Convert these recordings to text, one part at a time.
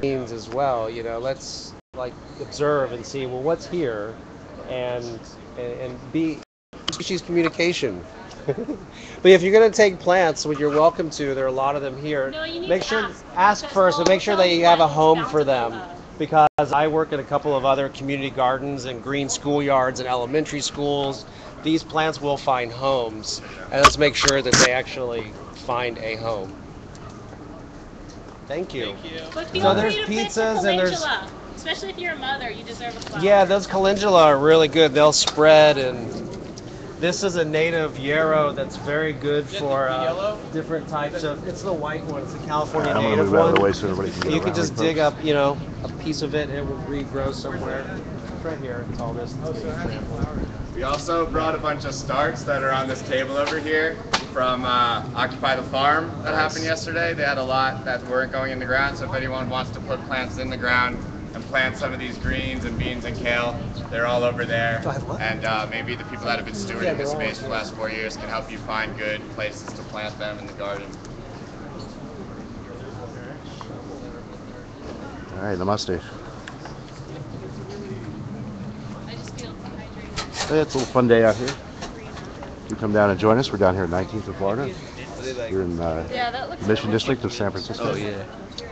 beings as well. You know, let's like observe and see, well, what's here, and be species communication. But if you're going to take plants, what you're welcome to, there are a lot of them here. No, you need make to sure ask first, and make sure that you have a home for them. Because I work at a couple of other community gardens and green schoolyards and elementary schools. These plants will find homes, and let's make sure that they actually find a home. Thank you. Thank you. So there's pizzas and there's... Especially if you're a mother, you deserve a flower. Yeah, those calendula are really good. They'll spread, and this is a native yarrow that's very good for different types of... It's the white one. It's the California native one. I'm going to move out of the way so everybody can get around. You can just dig up, you know, a piece of it, and it will regrow somewhere. It's right here. It's all this. We also brought a bunch of starts that are on this table over here from Occupy the Farm that happened yesterday. They had a lot that weren't going in the ground, so if anyone wants to put plants in the ground and plant some of these greens and beans and kale, they're all over there. And maybe the people that have been stewarding this space for the last 4 years can help you find good places to plant them in the garden. All right, namaste. It's a little fun day out here. Do come down and join us. We're down here at 19th and Florida. You're in the Mission District of San Francisco. Oh, yeah.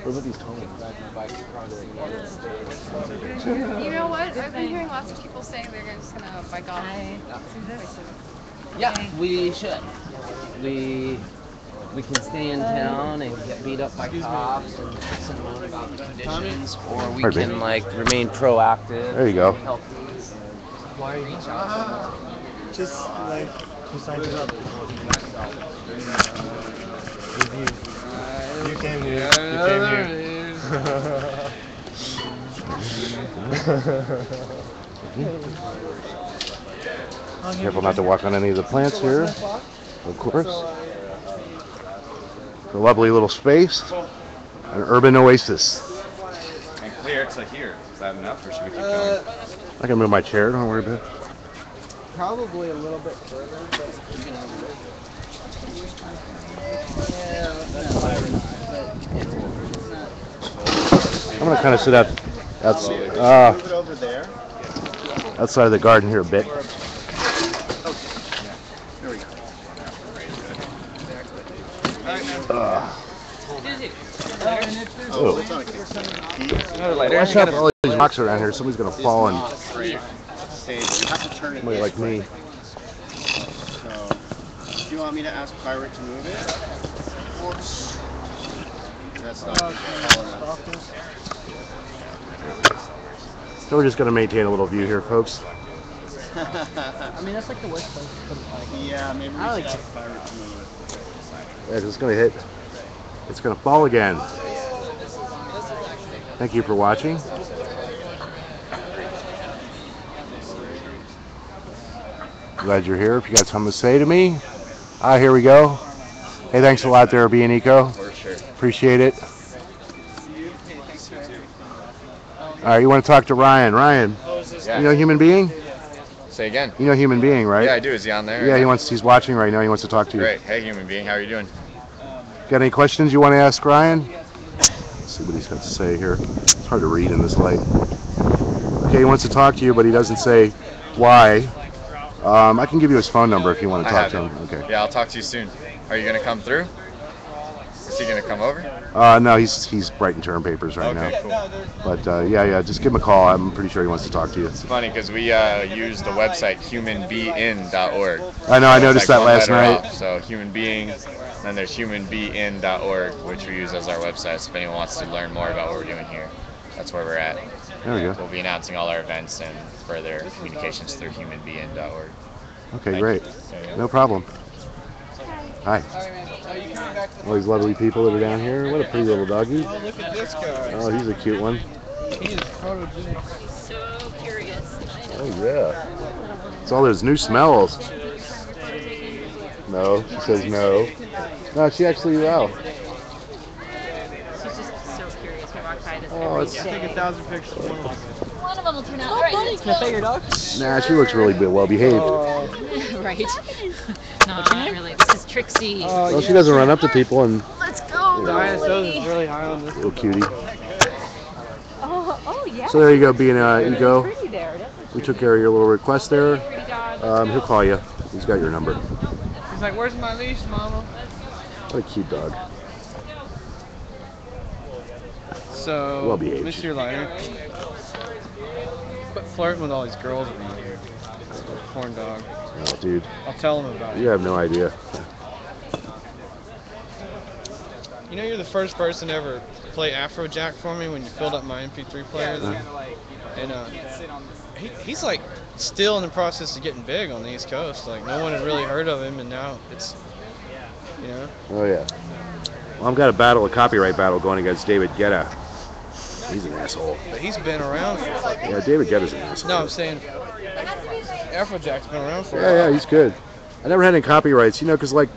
What about these cones? You know what? I've been hearing lots of people saying they're just going to bike off. Yeah, we should. We can stay in town and get beat up by cops and listen on about conditions, or we can like remain proactive. There you go. Help these. Why reach out? Just like besides up. You came here. Careful not to walk on any of the plants here, of course. It's a lovely little space, an urban oasis. Clear to here. Is that enough, or should we keep going? I can move my chair. Don't worry about it. Probably a little bit further. I'm gonna kind of sit out outside of the garden here a bit. Watch out for all these rocks around here. Somebody's gonna fall and somebody like me. So, do you want me to ask Pirate to move it? That's not good. So we're just gonna maintain a little view here, folks. I mean, that's like the worst place to put it. Yeah, maybe we should ask Pirate to move it. Yeah, it's gonna hit. It's gonna fall again. Thank you for watching. Glad you're here. If you got something to say to me, here we go. Hey, thanks a lot there, B and Eco. Appreciate it. All right, you want to talk to Ryan? Ryan, you know human being? Say again. You know human being, right? Yeah, I do. Is he on there? Yeah, he wants. He's watching right now. He wants to talk to you. Great. Hey, human being, how are you doing? Got any questions you want to ask Ryan? See what he's got to say here. It's hard to read in this light. Okay, he wants to talk to you, but he doesn't say why. I can give you his phone number if you want to talk to him. Okay. Yeah, I'll talk to you soon. Are you gonna come through? Is he gonna come over? No, he's writing term papers right now. Cool. But yeah, just give him a call. I'm pretty sure he wants to talk to you. It's funny because we use the website humanbein.org. I know. I noticed that last night. So human being. And there's humanbein.org, which we use as our website. So if anyone wants to learn more about what we're doing here, that's where we're at. There we go. We'll be announcing all our events and further communications through humanbein.org. Okay, great. No problem. Hi. All these lovely people that are down here. What a pretty little doggy. Oh, look at this guy. Oh, he's a cute one. He is photogenic. He's so curious. Oh, yeah. It's all those new smells. No, she says no. No, she actually will. She's just so curious. We walk by this every day. Take 1,000 pictures. One of them will turn out. Right, can I pet your dog? Nah, she looks really well behaved. Right. No, not really. This is Trixie. Well, she doesn't run up to people and. Let's go. Diana is really high on this. Little cutie. So there you go, being you go. We took care of your little request there. He'll call you. He's got your number. He's like, where's my leash, Mama? What a cute dog. So, well behaved. Mr. Liar, quit flirting with all these girls around here. Corn dog. Oh, dude. I'll tell him about it. You have no idea. You know, you're the first person to ever play Afrojack for me when you filled up my MP3 player. And he's like still in the process of getting big on the East Coast. Like no one had really heard of him, and now it's, you know. Oh yeah. Well, I've got a copyright battle going against David Guetta. He's an asshole. But he's been around for. Yeah, David Guetta's an asshole. No, I'm saying Afrojack's been around for. Yeah, yeah, he's good. I never had any copyrights, you know, because like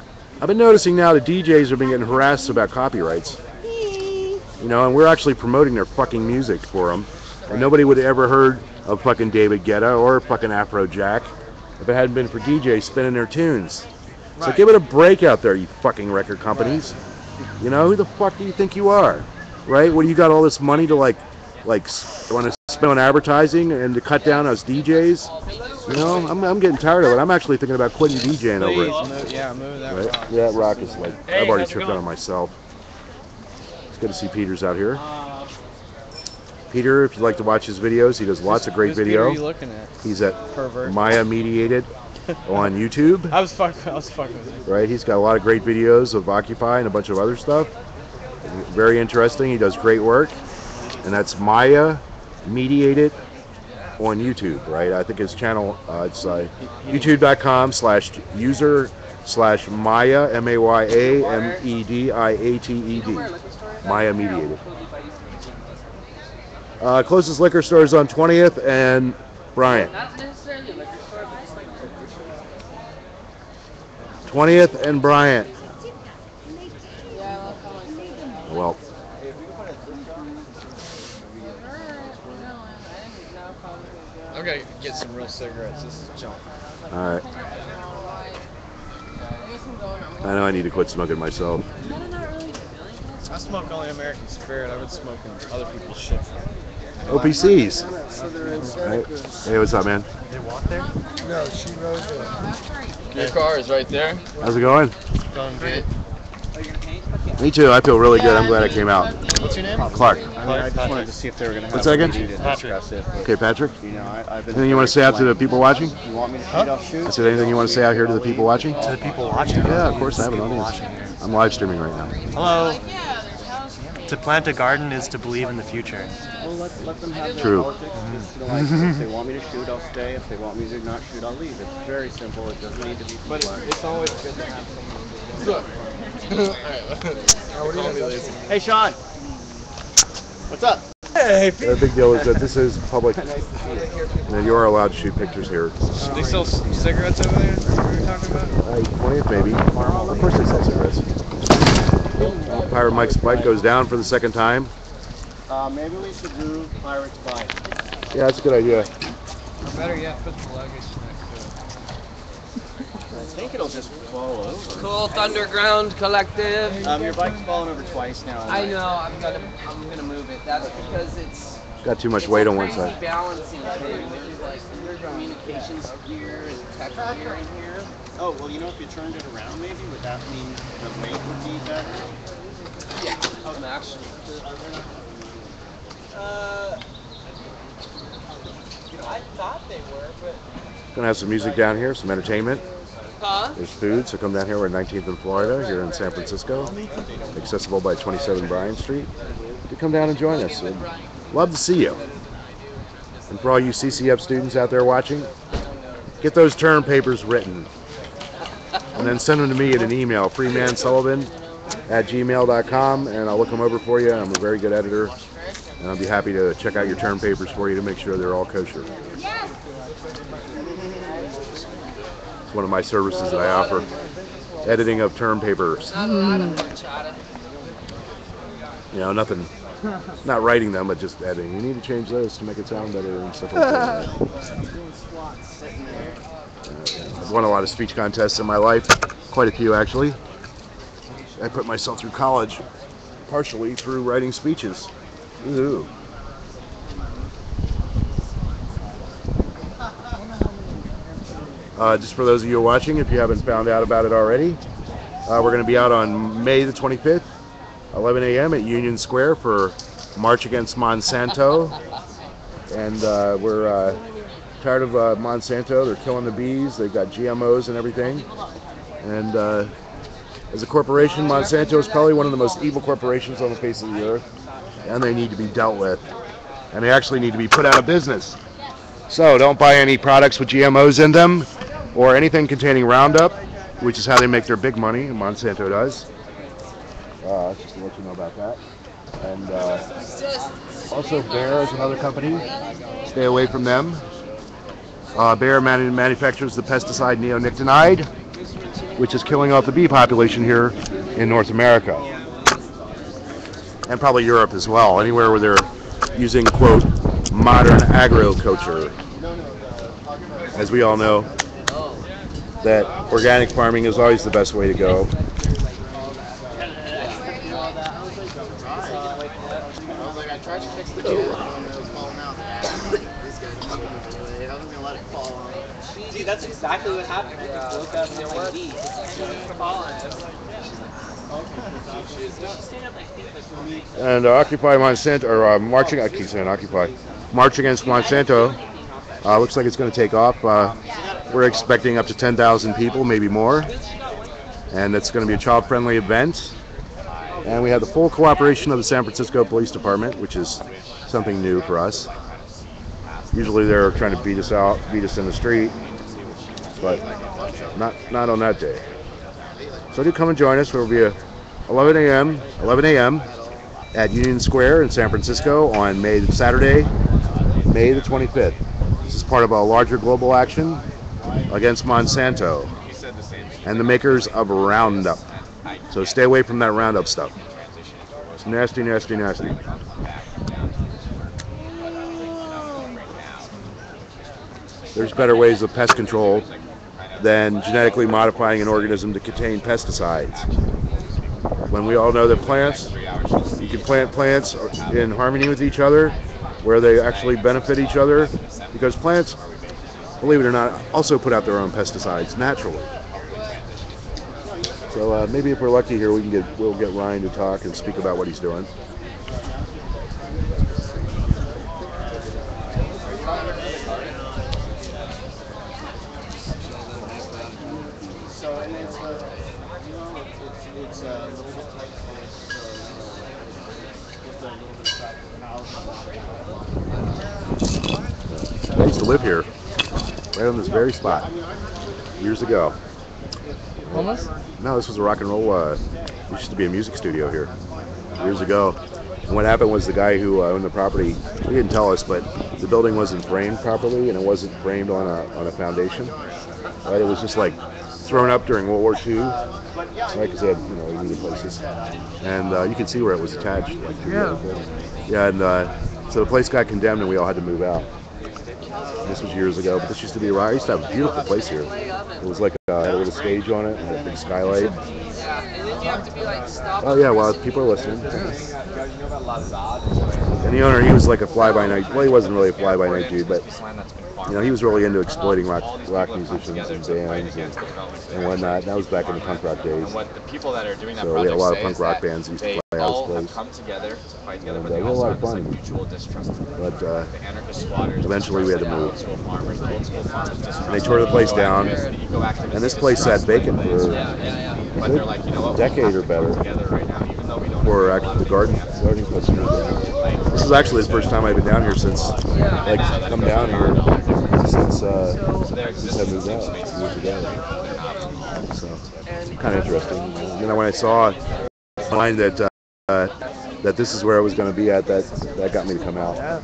I've been noticing now the DJs have been getting harassed about copyrights. You know, and we're actually promoting their fucking music for them. And nobody would have ever heard of fucking David Guetta or fucking Afrojack if it hadn't been for DJs spinning their tunes. Right. So give it a break out there, you fucking record companies. Right. You know, who the fuck do you think you are? Right? What, do you got all this money to like want to spend on advertising and to cut down us DJs? You know, I'm getting tired of it. I'm actually thinking about quitting DJing over it. Move that right? Rock. Yeah, that rock is like, hey, I've already tripped on it myself. It's good to see Peter's out here. Peter, if you'd like to watch his videos, he does lots of great video. Who's Peter you looking at? He's at Pervert. Maya Mediated on YouTube. I was fucking with him. Right, he's got a lot of great videos of Occupy and a bunch of other stuff. Very interesting. He does great work, and that's Maya Mediated on YouTube. Right, I think his channel it's youtube.com/user/Maya MAYAMEDIATED Maya Mediated. Closest liquor store is on 20th and Bryant. 20th and Bryant. Well. I've got to get some real cigarettes. This is junk. All right. I know I need to quit smoking myself. I smoke only American Spirit. I've been smoking other people's shit. OPCs. Right. Hey, what's up, man? They walk there? No, she rode there. Your car is right there. How's it going? It's going good. Me too. I feel really good. I'm glad I came out. What's your name? Clark. I just wanted to see if they were going to have. What's that again? Okay, Patrick. You know, anything you want to say out to the people watching? You want me to shoot off shoot? I said, anything you want to say out here to the people watching? To the people watching? Yeah, of course. I have an audience. I'm live streaming right now. Hello. To plant a garden is to believe in the future. Well, let them have true. Mm-hmm. If they want me to shoot, I'll stay. If they want me to not shoot, I'll leave. It's very simple. It doesn't need to be. But it's always good to have someone. Hey, Sean. What's up? Hey. The big deal is that this is public, and you are allowed to shoot pictures here. They sell cigarettes over there. We were talking about. 20th, maybe. Of course, they sell cigarettes. Pirate Mike's bike goes down for the second time. Maybe we should do Pirate's bike. Yeah, that's a good idea. Or better yet, put the luggage next to it. I think it'll just fall over. Cool Thunderground Collective. Your bike's fallen over twice now. I know. I'm gonna move it. That's because it's got too much weight on one side. Balancing thing, which is like communications gear and tech gear in here. Oh, well, you know, if you turned it around, maybe, would that mean the weight would be better? Yeah, I'm actually. I thought they were, but. Gonna have some music down here, some entertainment. Huh? There's food, so come down here. We're 19th and Florida, here in San Francisco. Accessible by 27 Bryant Street. To come down and join us. We'd love to see you. And for all you CCF students out there watching, get those term papers written. And then send them to me in an email, freemansullivan@gmail.com, and I'll look them over for you. I'm a very good editor, and I'll be happy to check out your term papers for you to make sure they're all kosher. Yes. It's one of my services that I offer, editing of term papers. You know, nothing, not writing them, but just editing. You need to change those to make it sound better and stuff like that. I've won a lot of speech contests in my life, quite a few actually. I put myself through college partially through writing speeches. Ooh. Just for those of you watching, if you haven't found out about it already, we're going to be out on May the 25th, 11 a.m. at Union Square for March Against Monsanto. And we're tired of Monsanto. They're killing the bees. They've got GMOs and everything. And as a corporation, Monsanto is probably one of the most evil corporations on the face of the earth. And they need to be dealt with. And they actually need to be put out of business. So don't buy any products with GMOs in them or anything containing Roundup, which is how they make their big money, Monsanto does. Just to let you know about that. And also Bayer is another company. Stay away from them. Bayer manufactures the pesticide neonicotinoid, which is killing off the bee population here in North America. And probably Europe as well, anywhere where they're using, quote, modern agriculture. As we all know, that organic farming is always the best way to go. See, that's exactly what happened. I woke up and like, she was falling. She's like, and Occupy Monsanto, or marching, I keep saying Occupy, March Against Monsanto, looks like it's going to take off. We're expecting up to 10,000 people, maybe more, and it's going to be a child-friendly event. And we have the full cooperation of the San Francisco Police Department, which is something new for us. Usually they're trying to beat us out, beat us in the street, but not on that day. So do come and join us. We'll be at 11 a.m. at Union Square in San Francisco on Saturday, May the 25th. This is part of a larger global action against Monsanto and the makers of Roundup. So stay away from that Roundup stuff. It's nasty, nasty, nasty. There's better ways of pest control than genetically modifying an organism to contain pesticides. When we all know that plants, you can plant plants in harmony with each other, where they actually benefit each other, because plants, believe it or not, also put out their own pesticides naturally. So maybe if we're lucky here, we'll get Ryan to talk and speak about what he's doing. I used to live here, right on this very spot, years ago. Almost? No, this was a rock and roll, it used to be a music studio here, years ago. And what happened was the guy who owned the property, he didn't tell us, but the building wasn't framed properly, and it wasn't framed on a foundation. Right? It was just like thrown up during World War II. Like I said, you know, many places. And you can see where it was attached. Like, yeah, and so the place got condemned and we all had to move out. This was years ago, but this used to be a rock. I used to have a beautiful place here. It was like a little stage on it, and a big skylight. And then you have to be like, stop. Oh yeah, well, people are listening. And the owner, he was like a fly-by-night, well, he wasn't really a fly-by-night dude, but you know, he was really into exploiting rock musicians and bands and whatnot. That was back in the punk rock days. So we had a lot of punk rock bands used to play out this place. And we had a lot of fun. But eventually we had to move. And they tore the place down. And this place sat vacant for a decade or better for the gardening customers. This is actually the first time I've been down here since, like, come down here since I moved out years ago. So kind of interesting. You know, when I saw online that that this is where I was going to be at, that got me to come out. I'm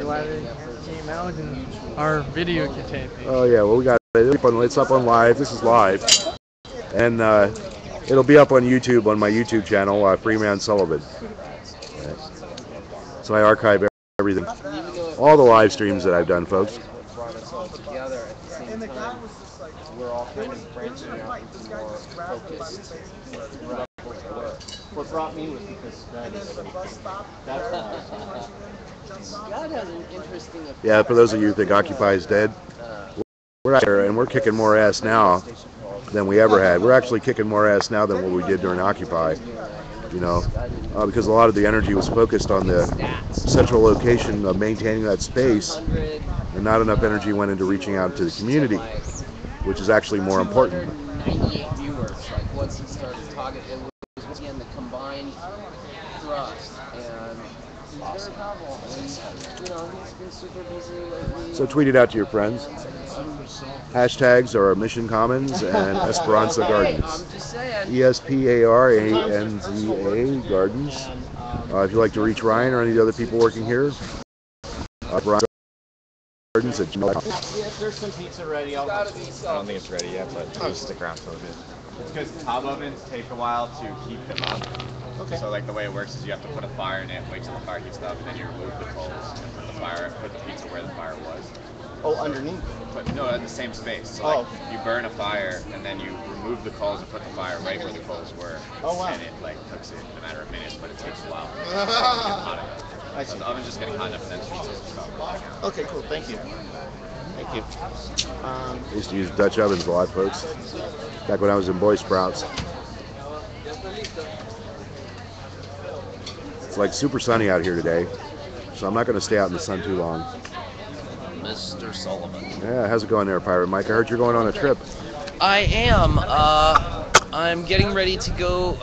glad it came out in our video tape. Oh yeah, well we got it. It's up on live. This is live, and it'll be up on YouTube on my YouTube channel, Freeman Sullivan. Right. So I archive everything, all the live streams that I've done, folks. What brought me was because God has an interesting. Yeah, for those of you who think Occupy is dead, We're out here and we're kicking more ass now than we ever had. We're actually kicking more ass now than what we did during Occupy, you know, because a lot of the energy was focused on the central location of maintaining that space, and not enough energy went into reaching out to the community, which is actually more important. Once he started talking, it was again the combined thrust, and he's very powerful. And, you know, he's been super busy lately. So tweet it out to your friends. Hashtags are Mission Commons and Esperanza Gardens. I'm just saying. E-S-P-A-R-A-N-Z-A Gardens. If you'd like to reach Ryan or any of the other people working here, Esperanza Gardens at gmail.com. There's some pizza ready. I don't think it's ready yet, but we'll stick around for a bit. It's because top ovens take a while to heat them up. Okay. So like the way it works is you have to put a fire in it, wait till the fire heats up, and then you remove the coals and put the fire, put the pizza where the fire was. Oh, underneath? But no, at the same space. So like you burn a fire and then you remove the coals and put the fire right where the coals were. Oh wow. And it like cooks it in a matter of minutes, but it takes a while. I see. So the oven's just getting hot enough and then it's just okay, cool. Thank you. Thank you. I used to use Dutch ovens a lot, folks. Back when I was in Boy Sprouts. It's like super sunny out here today, so I'm not going to stay out in the sun too long. Mr. Sullivan. Yeah, how's it going there, Pirate Mike? I heard you're going on a trip. I am. I'm getting ready to go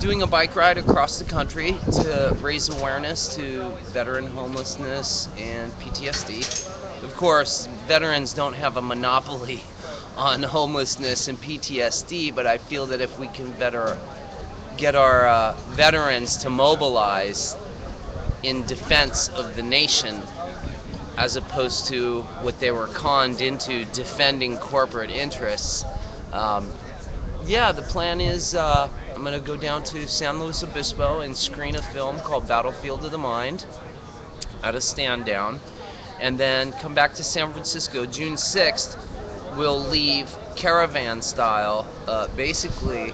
doing a bike ride across the country to raise awareness to veteran homelessness and PTSD. Of course, veterans don't have a monopoly on homelessness and PTSD, but I feel that if we can better get our veterans to mobilize in defense of the nation, as opposed to what they were conned into, defending corporate interests. Yeah, the plan is I'm going to go down to San Luis Obispo and screen a film called Battlefield of the Mind at a stand down. And then come back to San Francisco. June 6th, we'll leave caravan style. Basically,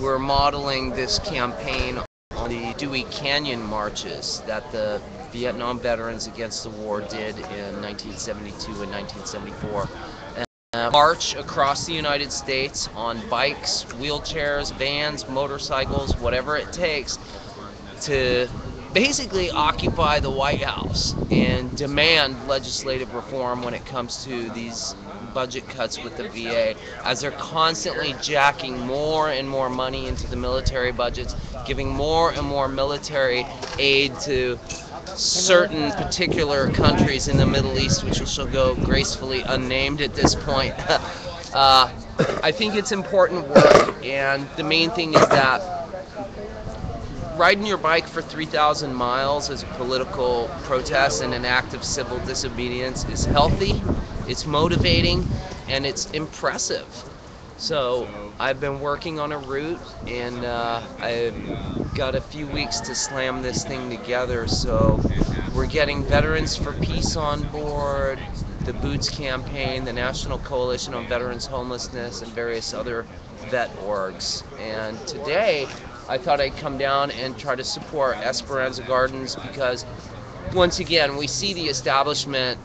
we're modeling this campaign on the Dewey Canyon marches that the Vietnam Veterans Against the War did in 1972 and 1974. And march across the United States on bikes, wheelchairs, vans, motorcycles, whatever it takes to basically occupy the White House and demand legislative reform when it comes to these budget cuts with the VA, as they're constantly jacking more and more money into the military budgets, giving more and more military aid to certain particular countries in the Middle East, which shall go gracefully unnamed at this point. I think it's important work, and the main thing is that riding your bike for 3,000 miles as a political protest and an act of civil disobedience is healthy, it's motivating, and it's impressive. So I've been working on a route, and I've got a few weeks to slam this thing together. So we're getting Veterans for Peace on board, the Boots Campaign, the National Coalition on Veterans Homelessness, and various other vet orgs. And today, I thought I'd come down and try to support Esperanza Gardens because, once again, we see the establishment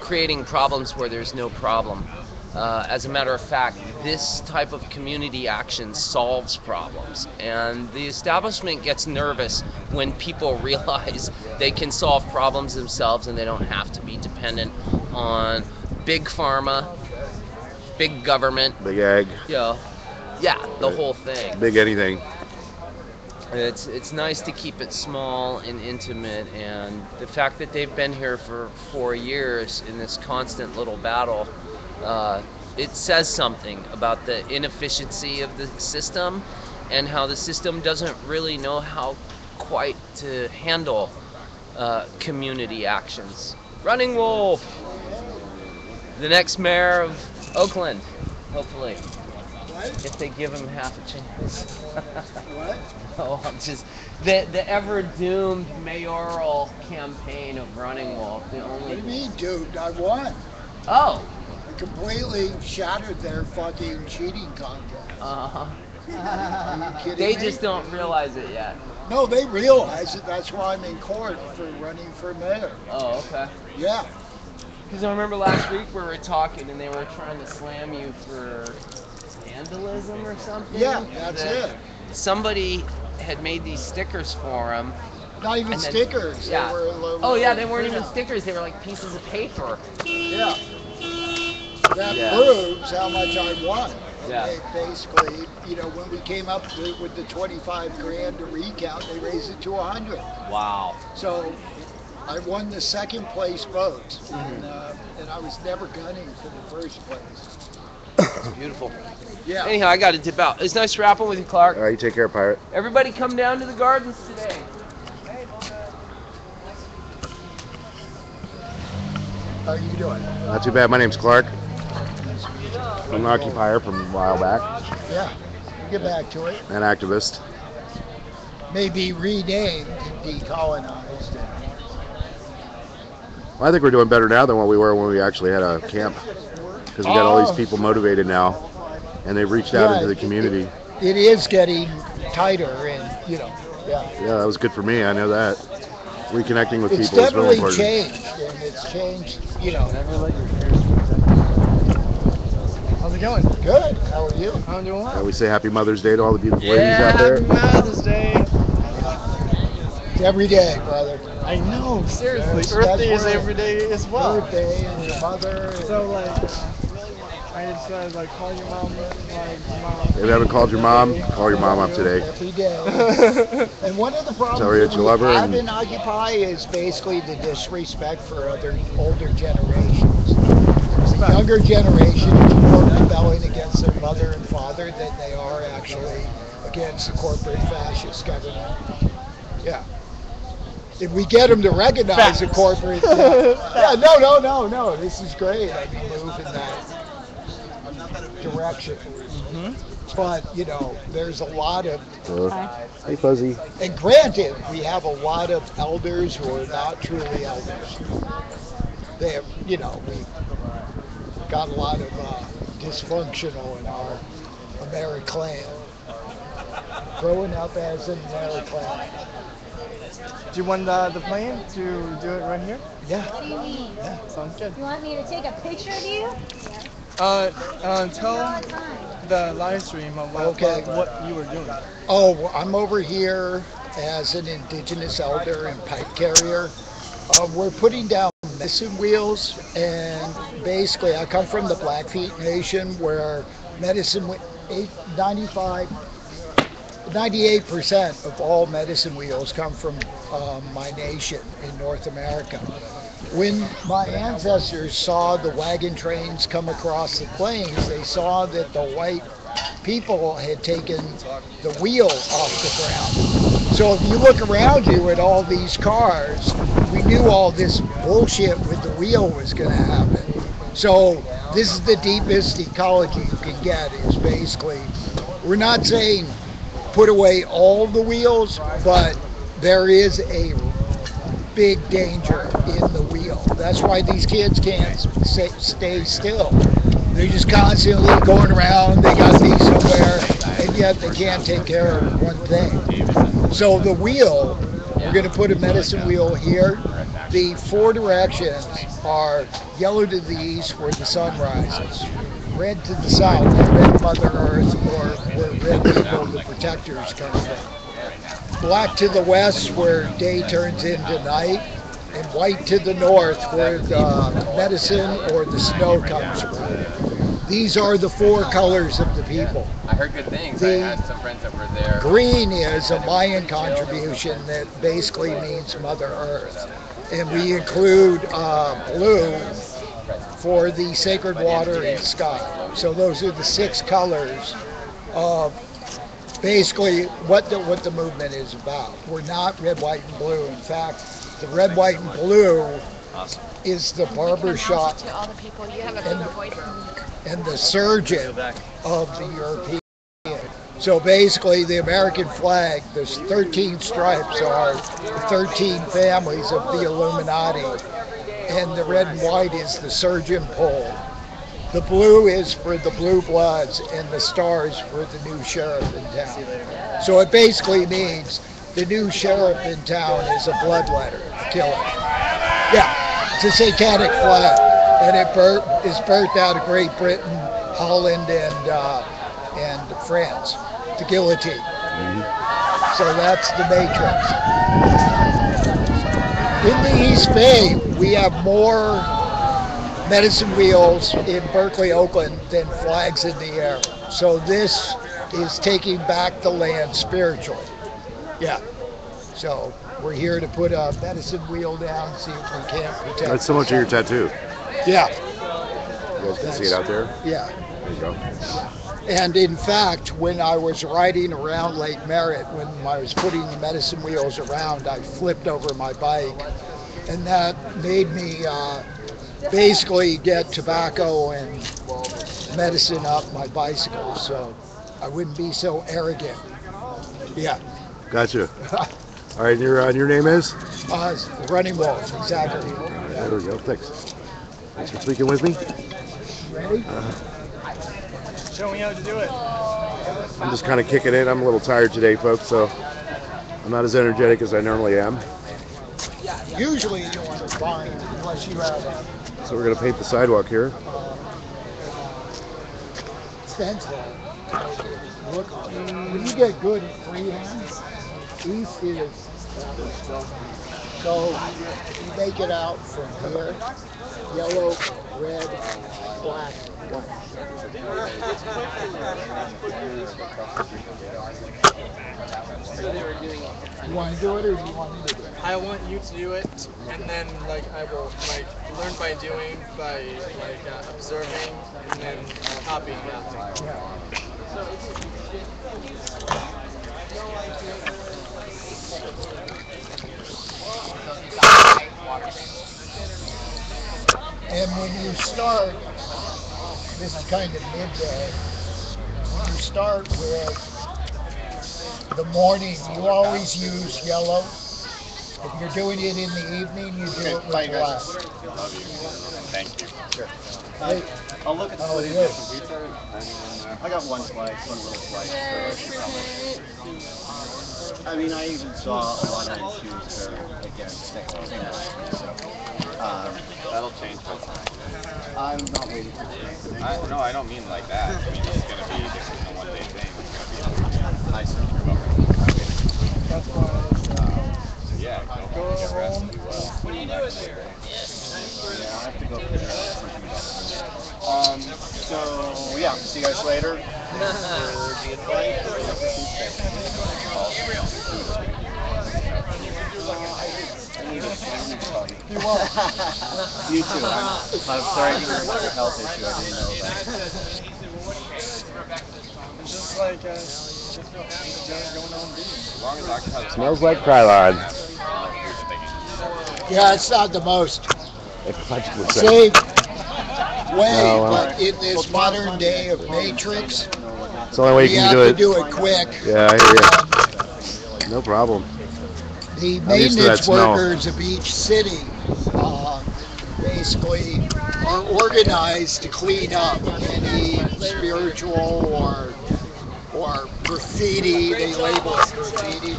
creating problems where there's no problem. As a matter of fact, this type of community action solves problems. And the establishment gets nervous when people realize they can solve problems themselves and they don't have to be dependent on big pharma, big government, big ag. You know, yeah, the whole thing. Big anything. It's nice to keep it small and intimate, and the fact that they've been here for 4 years in this constant little battle, it says something about the inefficiency of the system and how the system doesn't really know how quite to handle community actions. Running Wolf, the next mayor of Oakland, hopefully. If they give him half a chance. What? Oh, I'm just the ever doomed mayoral campaign of Running Wolf. The only. What do you mean, dude? I won. Oh. I completely shattered their fucking cheating contest. Uh huh. Are you kidding me? They just don't realize it yet. No, they realize it. That's why I'm in court for running for mayor. Oh, okay. Yeah. Because I remember last week we were talking and they were trying to slam you for vandalism or something. Yeah, that's it. Somebody had made these stickers for them. Not even then, stickers. Yeah. They were low. Oh yeah, they weren't even stickers. They were like pieces of paper. Yeah. That proves how much I won. Yeah. They basically, you know, when we came up with the 25 grand to recount, they raised it to 100. Wow. So I won the second place vote, and I was never gunning for the first place. It's beautiful. Yeah. Anyhow, I got to dip out. It's nice rapping with you, Clark. All right, you take care, Pirate. Everybody come down to the gardens today. How are you doing? Not too bad. My name's Clark. I'm an occupier from a while back. Yeah, we'll get back to it. An activist. Maybe renamed and decolonized. Well, I think we're doing better now than what we were when we actually had a camp. Because we got all these people motivated now, and they've reached out into the community. It is getting tighter, and you know, yeah, that was good for me. I know that. Reconnecting with people is really important. It's definitely changed, and it's changed, you know. How's it going? Good. How are you? I'm doing well. We say Happy Mother's Day to all the beautiful ladies out there. Happy Mother's Day. It's every day, brother. I know, seriously. Earth Day is every day as well. Earth Day and your mother. So, like, I just said, like, call your mom. If you haven't called your mom, call your mom up today. Every day. And one of the problems I've been Occupy is basically the disrespect for other older generations. The younger generation is more rebelling against their mother and father than they are actually against the corporate fascist government. Yeah. If we get them to recognize the corporate thing. Yeah, no, this is great. I mean, move in that direction. But, you know, there's a lot of... hey, Fuzzy. And granted, we have a lot of elders who are not truly elders. They have, you know, we've got a lot of dysfunctional in our Americlan. Growing up as an Americlan. Do you want the plan to do it right here? Yeah. What do you mean? Yeah, sounds good. You want me to take a picture of you? Yeah. Tell the live stream of what you were doing. Oh, well, I'm over here as an indigenous elder and pipe carrier. We're putting down medicine wheels, and basically I come from the Blackfeet Nation where medicine went 98% of all medicine wheels come from my nation in North America. When my ancestors saw the wagon trains come across the plains, they saw that the white people had taken the wheel off the ground. So if you look around you at all these cars, we knew all this bullshit with the wheel was going to happen. So this is the deepest ecology you can get, is basically, we're not saying put away all the wheels, but there is a big danger in the wheel. That's why these kids can't stay still. They're just constantly going around, they got these somewhere, and yet they can't take care of one thing. So the wheel, we're going to put a medicine wheel here. The four directions are yellow to the east where the sun rises, red to the south, red Mother Earth, or where red people, the protectors, come from. Black to the west, where day turns into night, and white to the north, where the medicine or the snow comes from. These are the four colors of the people. I heard good things. I had some friends that were there. Green is a Mayan contribution that basically means Mother Earth, and we include blue for the sacred water and sky. So those are the six colors of basically what the movement is about. We're not red, white, and blue. In fact, the red, white, and blue is the barbershop and the surgeon of the European. So basically, the American flag, there's 13 stripes are the 13 families of the Illuminati. And the red and white is the surgeon pole. The blue is for the blue bloods, and the stars for the new sheriff in town. So it basically means the new sheriff in town is a bloodletter killer. Yeah, it's a satanic flag. and it is birthed out of Great Britain, Holland, and France, the guillotine. Mm-hmm. So that's the matrix. In the East Bay, we have more medicine wheels in Berkeley, Oakland, than flags in the air. So this is taking back the land spiritually. Yeah. So we're here to put a medicine wheel down, see if we can't protect. That's so much of your tattoo. Yeah. You guys can see it out there? Yeah. There you go. And in fact, when I was riding around Lake Merritt, when I was putting the medicine wheels around, I flipped over my bike, and that made me basically get tobacco and medicine up my bicycle, so I wouldn't be so arrogant. Yeah. Gotcha. All right, your name is? Running Wolf, exactly. Right, there we go, thanks. Thanks for speaking with me. Ready? Show me how to do it. I'm just kind of kicking it. I'm a little tired today, folks, so I'm not as energetic as I normally am. Usually you want to bind unless you have a... So we're going to paint the sidewalk here. Sense that. Look, when you get good at freehand, East is so you make it out from here, yellow, red, black, white. You want to do it or do you want me to do it? I want you to do it, and then like I will like learn by doing, by like observing, and then copying that. Yeah. And when you start, this is kind of midday, when you start with the morning, you always use yellow. If you're doing it in the evening, you do it with black. Love you. Thank you. Sure. I'll look at the I got one slice, one little slice. So I mean, I even saw a lot of issues there against things. That'll change over time. I'm not waiting for change. No, I don't mean like that. I mean, it's going to be just a one-day thing. It's going to be a nice recovery. That's why. Yeah, what do you do with here? Yeah, I have to go for the so, yeah, see you guys later. You too. I'm sorry to hear about your health issue. I didn't know that. It's just like, smells like Krylon. Yeah, it's not the most safe way, but in this modern day of Matrix, it's the only way you can do it. You have to do it quick. Yeah, I hear you. No problem. The maintenance workers of each city basically are organized to clean up any spiritual or graffiti, they label it graffiti.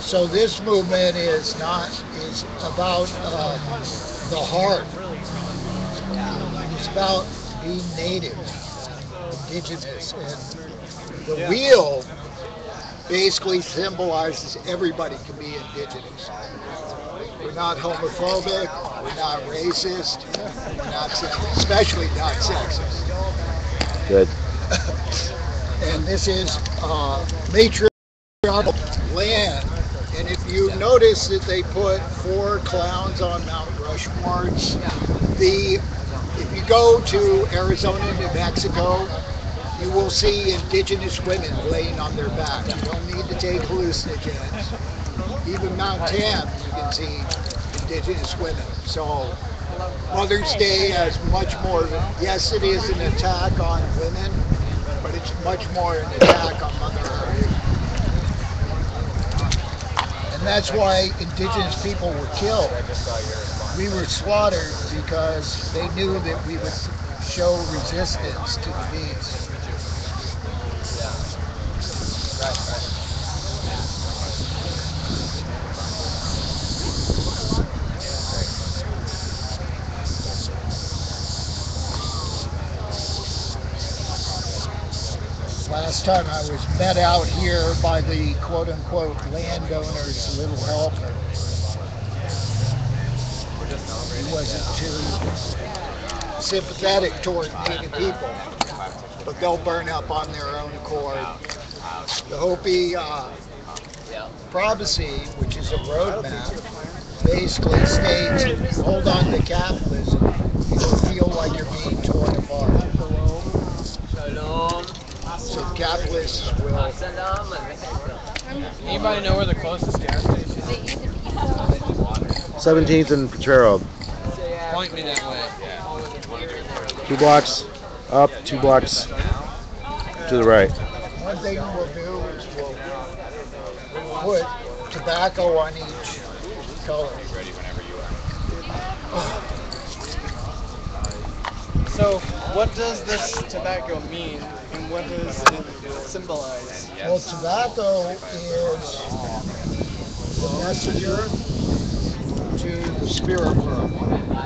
So this movement is about the heart. It's about being native, indigenous, and the wheel basically symbolizes everybody can be indigenous. We're not homophobic, we're not racist, we're not sexist, especially not sexist. Good. And this is matriarchal land, and if you notice that they put 4 clowns on Mount Rushmore, if you go to Arizona, New Mexico, you will see indigenous women laying on their back. You don't need to take hallucinogens. Even Mount Tam, you can see indigenous women. So Mother's Day has much more, yes, it is an attack on women, but it's much more an attack on Mother Earth. And that's why indigenous people were killed. we were slaughtered because they knew that we would show resistance to the beast. Yeah. Right, right. Last time I was met out here by the quote-unquote landowner's little helper. He wasn't too sympathetic toward native people, but they'll burn up on their own accord. The Hopi prophecy, which is a roadmap, basically states, hold on to capitalism, you'll feel like you're being torn apart. So capitalists will... Anybody know where the closest gas station is? 17th and Potrero. Point me that way. 2 blocks up, 2 blocks to the right. One thing we'll do is we'll put tobacco on each color. So what does this tobacco mean? And what does it symbolize? Well, tobacco is the messenger to the spirit world.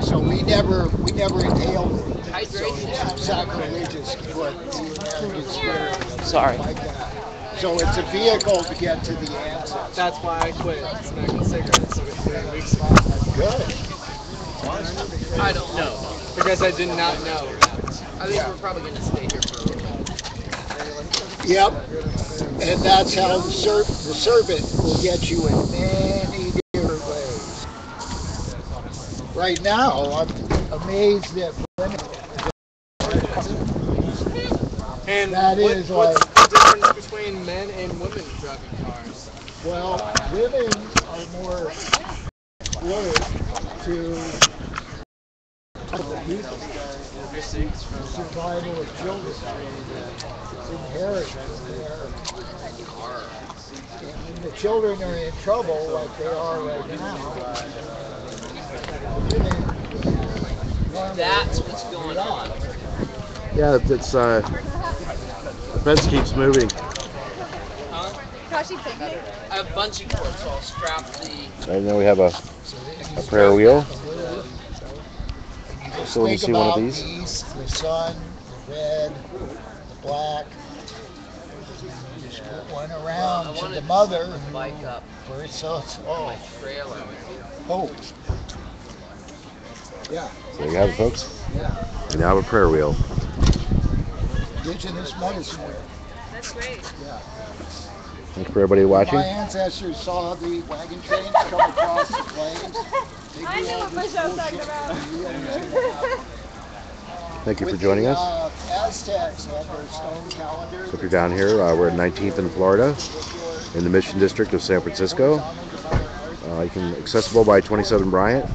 So we never inhaled it. So it's sacrilegious to what the American spirit is. Sorry. Like that. So it's a vehicle to get to the ancestors. That's why I quit smoking cigarettes. Good. I don't know. Because I did not know. I think we're probably going to stay here for a little while. Yep, and that's how the serpent will get you in many different ways. Right now, I'm amazed that women. And that is what's the difference between men and women driving cars? Well, women are more alert to the people. The survival of children, the inheritance there. And when the children are in trouble, like they are right now, that's what's going on. Yeah, it's, the fence keeps moving. Huh? A bungee cord, so I'll strap the... And then we have a prayer wheel. So when you see one of these, the east, the sun, the red, the black, you just put one around to the mother for its hope. Yeah. There you have it, folks. Yeah. And now a prayer wheel. Indigenous medicine. That's great. Yeah. Thanks for everybody watching. My ancestors saw the wagon trains come across the plains. I knew what Michelle was talking about. Thank you for joining us. Aztecs have their stone calendar. So if you're down here, we're at 19th in Florida, in the Mission District of San Francisco. You can accessible by 27 Bryant.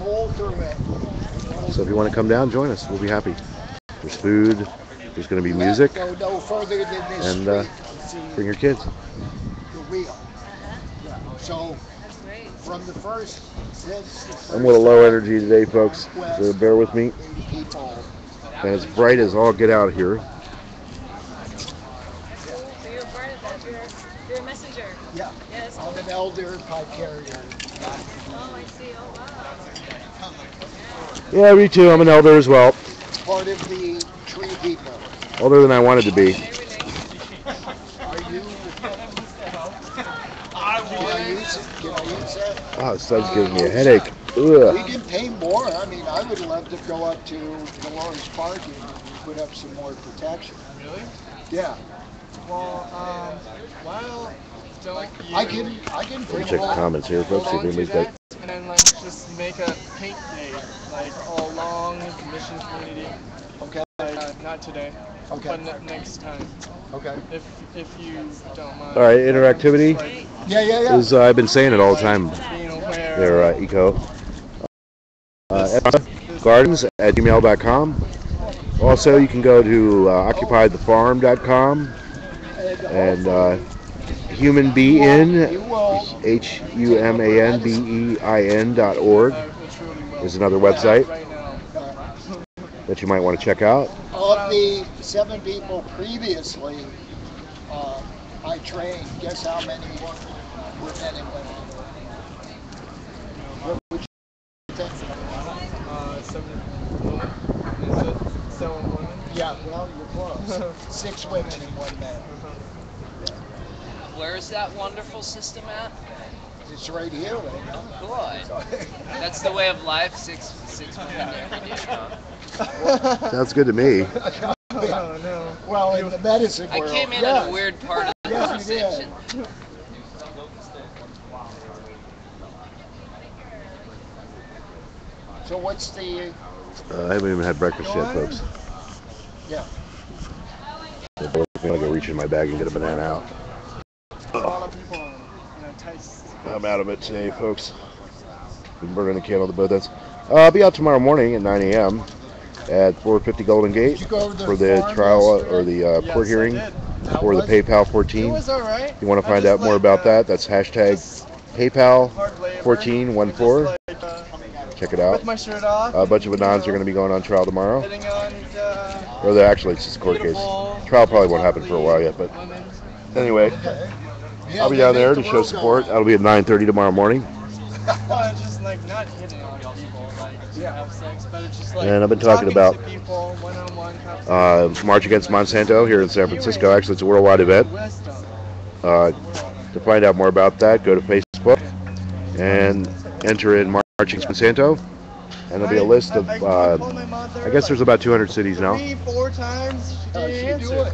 So if you want to come down, join us. We'll be happy. There's food. There's going to be music. And bring your kids. Wheel. Yeah. So, from the first, I'm with a low energy today, folks, so bear with me. And it's bright as all get out here. So you're a part of that, you're a messenger. Yeah, yes. I'm an elder pipe carrier. Oh, I see, oh wow. Yeah, me too, I'm an elder as well. Part of the tree people. Older than I wanted to be. Oh, this stuff's giving me a headache. Ugh. We can pay more. I mean, I would love to go up to Dolores Park and put up some more protection. Really? Yeah. Well, I can bring check the comments here, folks. See if anybody's got. And then, like, just make a paint day, like all along Mission community. Okay. Not today. Okay. But next time. Okay. If you don't mind. All right, interactivity. Yeah. Is, I've been saying it all the time. They're eco. Gardens@gmail.com. Also, you can go to occupythefarm.com and humanbein, humanbein.org. is another website that you might want to check out. Of the 7 people previously I trained, guess how many were men and women? What would you think? 7 women? Yeah, well, you're close. 6 women and 1 man. Yeah. Where is that wonderful system at? It's right here. Right now. Oh, good. That's the way of life. Six women every day. Well, sounds good to me. Yeah. Oh, no. Well, in the medicine world. I came in at a weird part of the conversation. Yeah. So what's the? I haven't even had breakfast yet, folks. Yeah. I'm going to go reach in my bag and get a banana out. A lot of people are, I'm out of it today, folks. Been burning the candle to both ends. I'll be out tomorrow morning at 9 a.m. at 450 Golden Gate for the trial yesterday? Or the court hearing for the PayPal 14. It was all right. If you want to find out more about that, that's #PayPal1414. Check it out. With my shirt off, a bunch of Anons are going to be going on trial tomorrow. Or actually, it's just a court case. Trial probably won't happen for a while yet, but anyway. Okay. I'll be down there to show support. That'll be at 9:30 tomorrow morning. Well, it's just like not hitting on people, like just have sex, but it's just like. And I've been talking about people, March Against Monsanto here in San Francisco. Actually, it's a worldwide event. To find out more about that, go to Facebook and enter in March Against Monsanto, and there'll be a list of. I guess there's about 200 cities now. 3-4 times she didn't answer.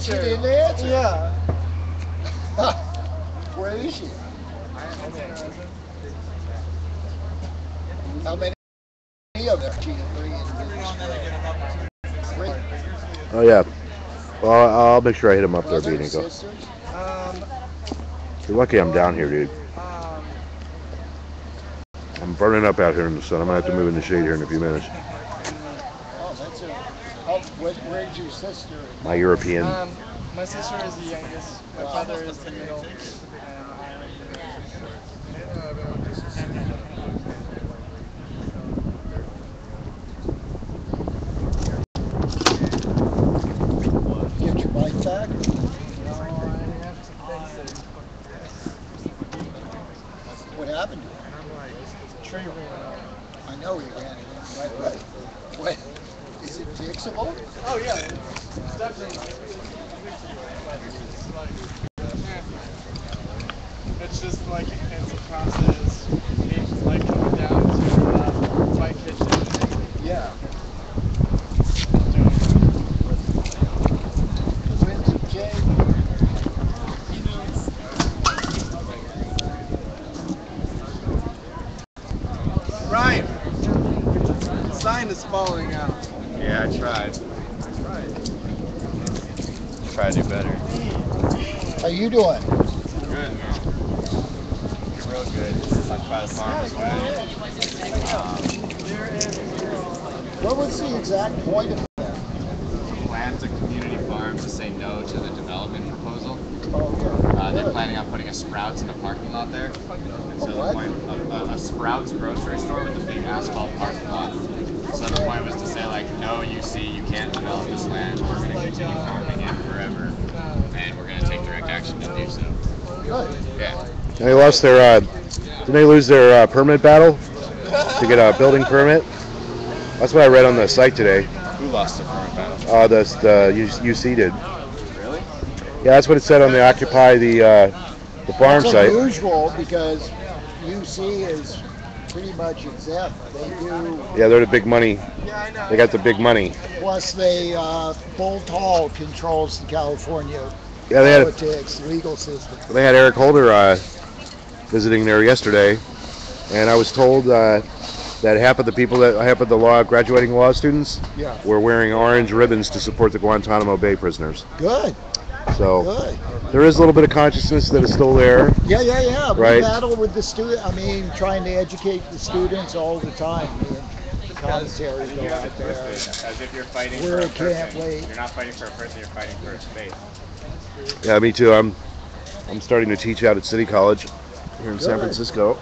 She didn't answer. Yeah. Where is she? How many of them? Oh yeah. Well, I'll make sure I hit him up there, beating go. You're lucky I'm down here, dude. I'm burning up out here in the sun. I'm gonna have to move in the shade here in a few minutes. Oh, that's it. Where's your sister? My European. My sister is the youngest, my father is the middle, and I'm the get your bike back? No, I have to fix it. What happened to it? Tree ran out. I know he ran it. What? Is it fixable? Oh yeah, it's definitely. It's just like it's a process. It's like coming down to my kitchen. Yeah. Ryan, the sign is falling out. Yeah, I tried. Try to do better. How you doing? Good, man. Real good. Occupy the Farm is good. What was the exact point of that? Plan a community farm to say no to the development proposal. Oh, okay. They're planning on putting a Sprouts in the parking lot there. And so the point of a Sprouts grocery store with a big asphalt parking lot. So the point was to say, like, no, you can't develop this land. We're going to continue farming it forever, and we're going to take direct action to do so. Good. Yeah. They lost their, didn't they lose their permit battle to get a building permit? That's what I read on the site today. Who lost the permit battle? The UC did. Really? Yeah, that's what it said on the Occupy the Farm site. It's unusual because UC is pretty much exempt. They do. Yeah, they're the big money. They got the big money. Plus, they Bolt Hall controls the California politics, legal system. They had Eric Holder visiting there yesterday, and I was told that half of the graduating law students were wearing orange ribbons to support the Guantanamo Bay prisoners. Good. So there is a little bit of consciousness that is still there. Yeah. Right? We battle with the students. I mean, trying to educate the students all the time. The commentary goes out there. As if you're fighting for a person. You're not fighting for a person, you're fighting for a faith. Yeah, me too. I'm starting to teach out at City College here in San Francisco.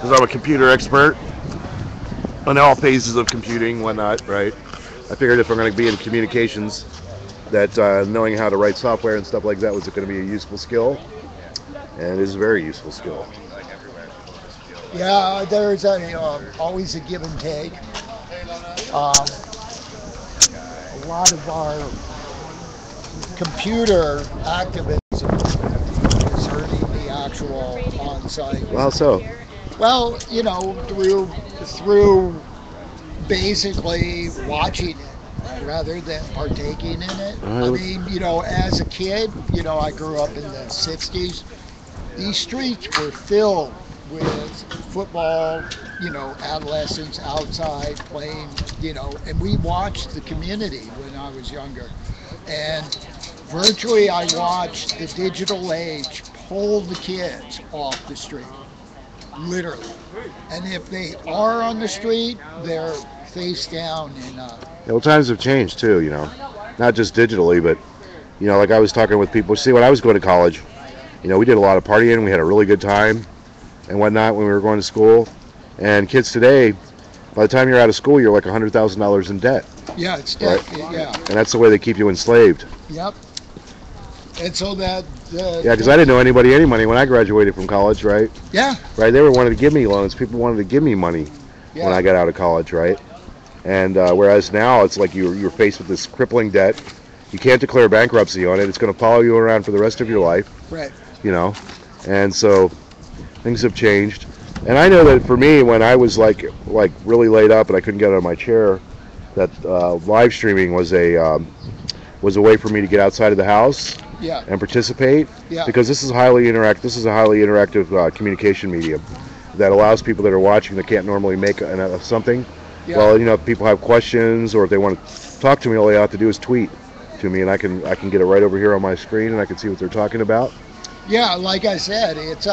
because I'm a computer expert on all phases of computing, whatnot, right? I figured if I'm going to be in communications, that knowing how to write software and stuff like that was going to be a useful skill, and it is a very useful skill. Yeah, there's a, always a give and take. A lot of our computer activism is hurting the actual on-site. Well, so? Well, you know, through basically watching it rather than partaking in it. I mean, you know, as a kid, you know, I grew up in the 60s. These streets were filled with football, you know, adolescents outside playing, you know, and we watched the community when I was younger. And virtually I watched the digital age pull the kids off the street, literally. And if they are on the street, they're face down. And yeah, well, times have changed too, you know, not just digitally, but, you know, like I was talking with people, see, when I was going to college, you know, we did a lot of partying, we had a really good time and whatnot when we were going to school. And kids today, by the time you're out of school, you're like $100,000 in debt. Yeah, it's debt, right? Yeah. And that's the way they keep you enslaved. Yep. And so that... yeah, because I didn't know anybody any money when I graduated from college, right? Yeah. Right, they were wanting to give me loans. People wanted to give me money when I got out of college, right? And whereas now, it's like you're faced with this crippling debt. You can't declare bankruptcy on it. It's going to follow you around for the rest of your life. Right. You know? And so... things have changed. And I know that for me, when I was like really laid up and I couldn't get out of my chair, that live streaming was a way for me to get outside of the house and participate, because this is highly interactive. This is a highly interactive communication medium that allows people that are watching that can't normally make something. Well, you know, if people have questions or if they want to talk to me, all they have to do is tweet to me, and I can get it right over here on my screen, and I can see what they're talking about. Yeah, like I said, it's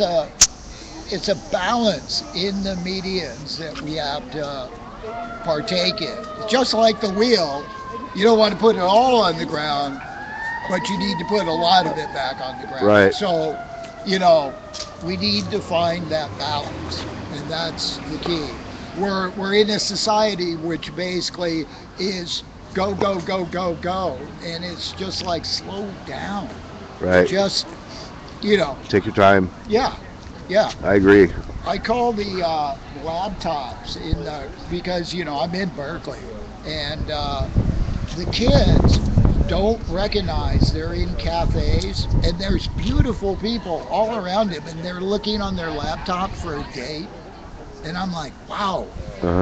a balance in the mediums that we have to partake in. Just like the wheel, you don't want to put it all on the ground, but you need to put a lot of it back on the ground. Right. So, you know, we need to find that balance, and that's the key. We're in a society which basically is go, go, go, go, go, and it's just like slow down. Right. Just... you know, take your time. Yeah, yeah. I agree. I call the laptops in the, because, you know, I'm in Berkeley, and the kids don't recognize they're in cafes, and there's beautiful people all around them, and they're looking on their laptop for a date, and I'm like, wow,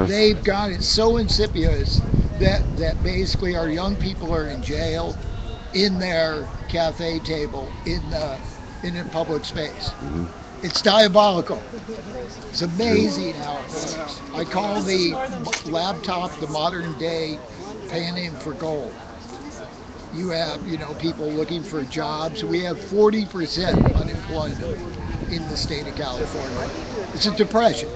they've got it so insidious that basically our young people are in jail, in their cafe table, in a public space. It's diabolical. It's amazing how it works. I call the laptop the modern day panning for gold. You have, you know, people looking for jobs. We have 40% unemployment in the state of California. It's a depression.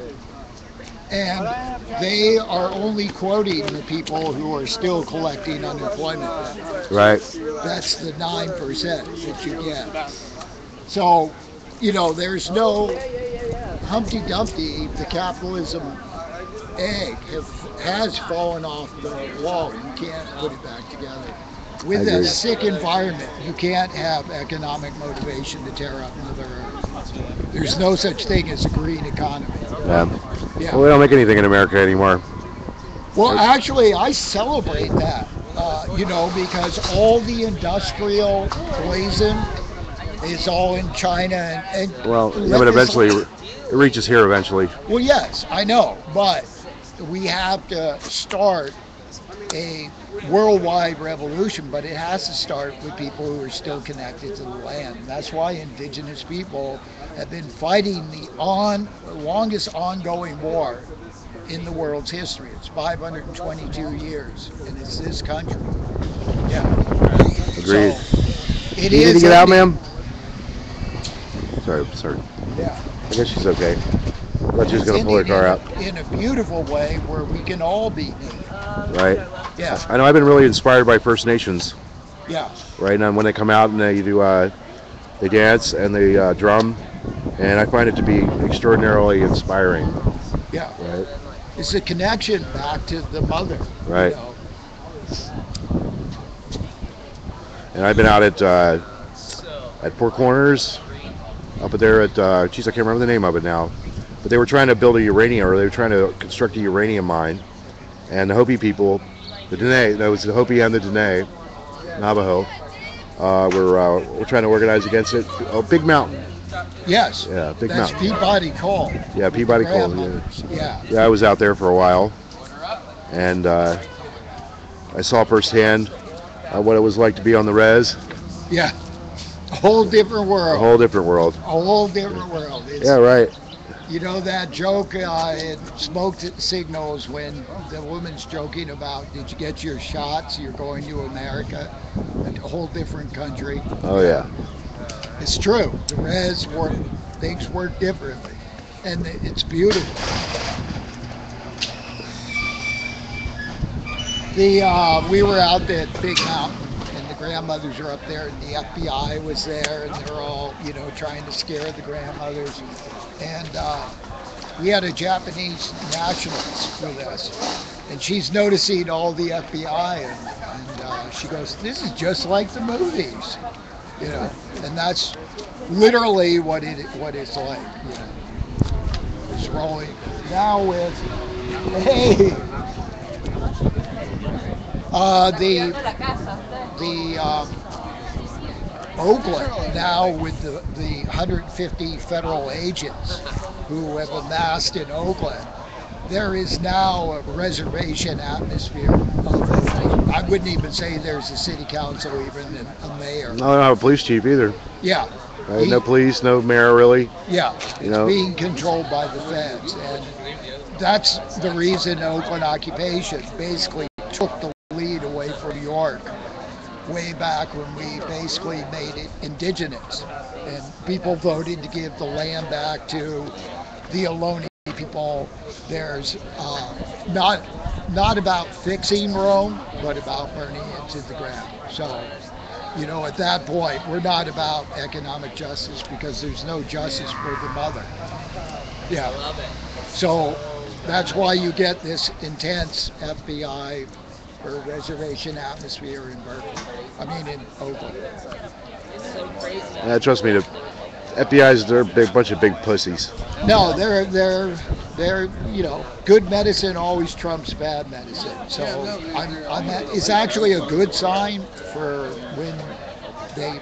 And they are only quoting the people who are still collecting unemployment benefits. Right. That's the 9% that you get. So, you know, there's no Humpty Dumpty. The capitalism egg has fallen off the wall. You can't put it back together. With a sick environment, you can't have economic motivation to tear up Mother Earth. There's no such thing as a green economy. Yeah. Well, we don't make anything in America anymore. Well, actually, I celebrate that, you know, because all the industrial poison... it's all in China, and well, yeah, but eventually it reaches here eventually. Well, yes, I know, but we have to start a worldwide revolution, but it has to start with people who are still connected to the land. And that's why indigenous people have been fighting the longest ongoing war in the world's history. It's 522 years, and it's this country. Yeah. Agreed. So, it is. You need to get out, ma'am? Sorry. Yeah. I guess she's okay. I thought she was going to pull her car out. In a beautiful way where we can all be. Right. Yeah. I know I've been really inspired by First Nations. Yeah. Right, and when they come out and they do, they dance and they drum And I find it to be extraordinarily inspiring. Yeah. Right? It's a connection back to the mother. Right. You know? And I've been out at Four Corners, up there at, geez, I can't remember the name of it now. But they were trying to build a uranium, or they were trying to construct a uranium mine. And the Hopi people, the Diné, no, it was the Hopi and the Diné, Navajo, were trying to organize against it. Oh, Big Mountain. Yes. Yeah, Big Mountain. That's Peabody Coal. Yeah, Peabody Coal. Yeah. Yeah, I was out there for a while, and I saw firsthand what it was like to be on the res. Yeah. A whole different world. A whole different world. A whole different world. It's, yeah, right. You know that joke in Smoke Signals when the woman's joking about, did you get your shots? You're going to America, a whole different country. Oh, yeah. It's true. The res work, things work differently, and it's beautiful. We were out at Big Mountain, and the grandmothers are up there, and the FBI was there, and they're all, you know, trying to scare the grandmothers. And we had a Japanese nationalist with us, and she's noticing all the FBI, and she goes, "This is just like the movies." You know, and that's literally what it's like. You know, it's rolling now with hey, Oakland now with the 150 federal agents who have amassed in Oakland. There is now a reservation atmosphere of it. I wouldn't even say there's a city council, even a mayor. No, not a police chief either. Yeah. Right? No police, no mayor, really. Yeah. You know, being controlled by the feds, and that's the reason Oakland occupation basically took the lead away from New York, way back when we basically made it indigenous, and people voted to give the land back to the Ohlone people. There's not about fixing Rome, but about burning it to the ground. So, you know, at that point, we're not about economic justice because there's no justice for the mother. Yeah. So that's why you get this intense FBI or reservation atmosphere in Berkeley. I mean, in Oakland. Yeah, trust me, the FBI's, they're a bunch of big pussies. No, they're you know, good medicine always trumps bad medicine. So it's actually a good sign for when they.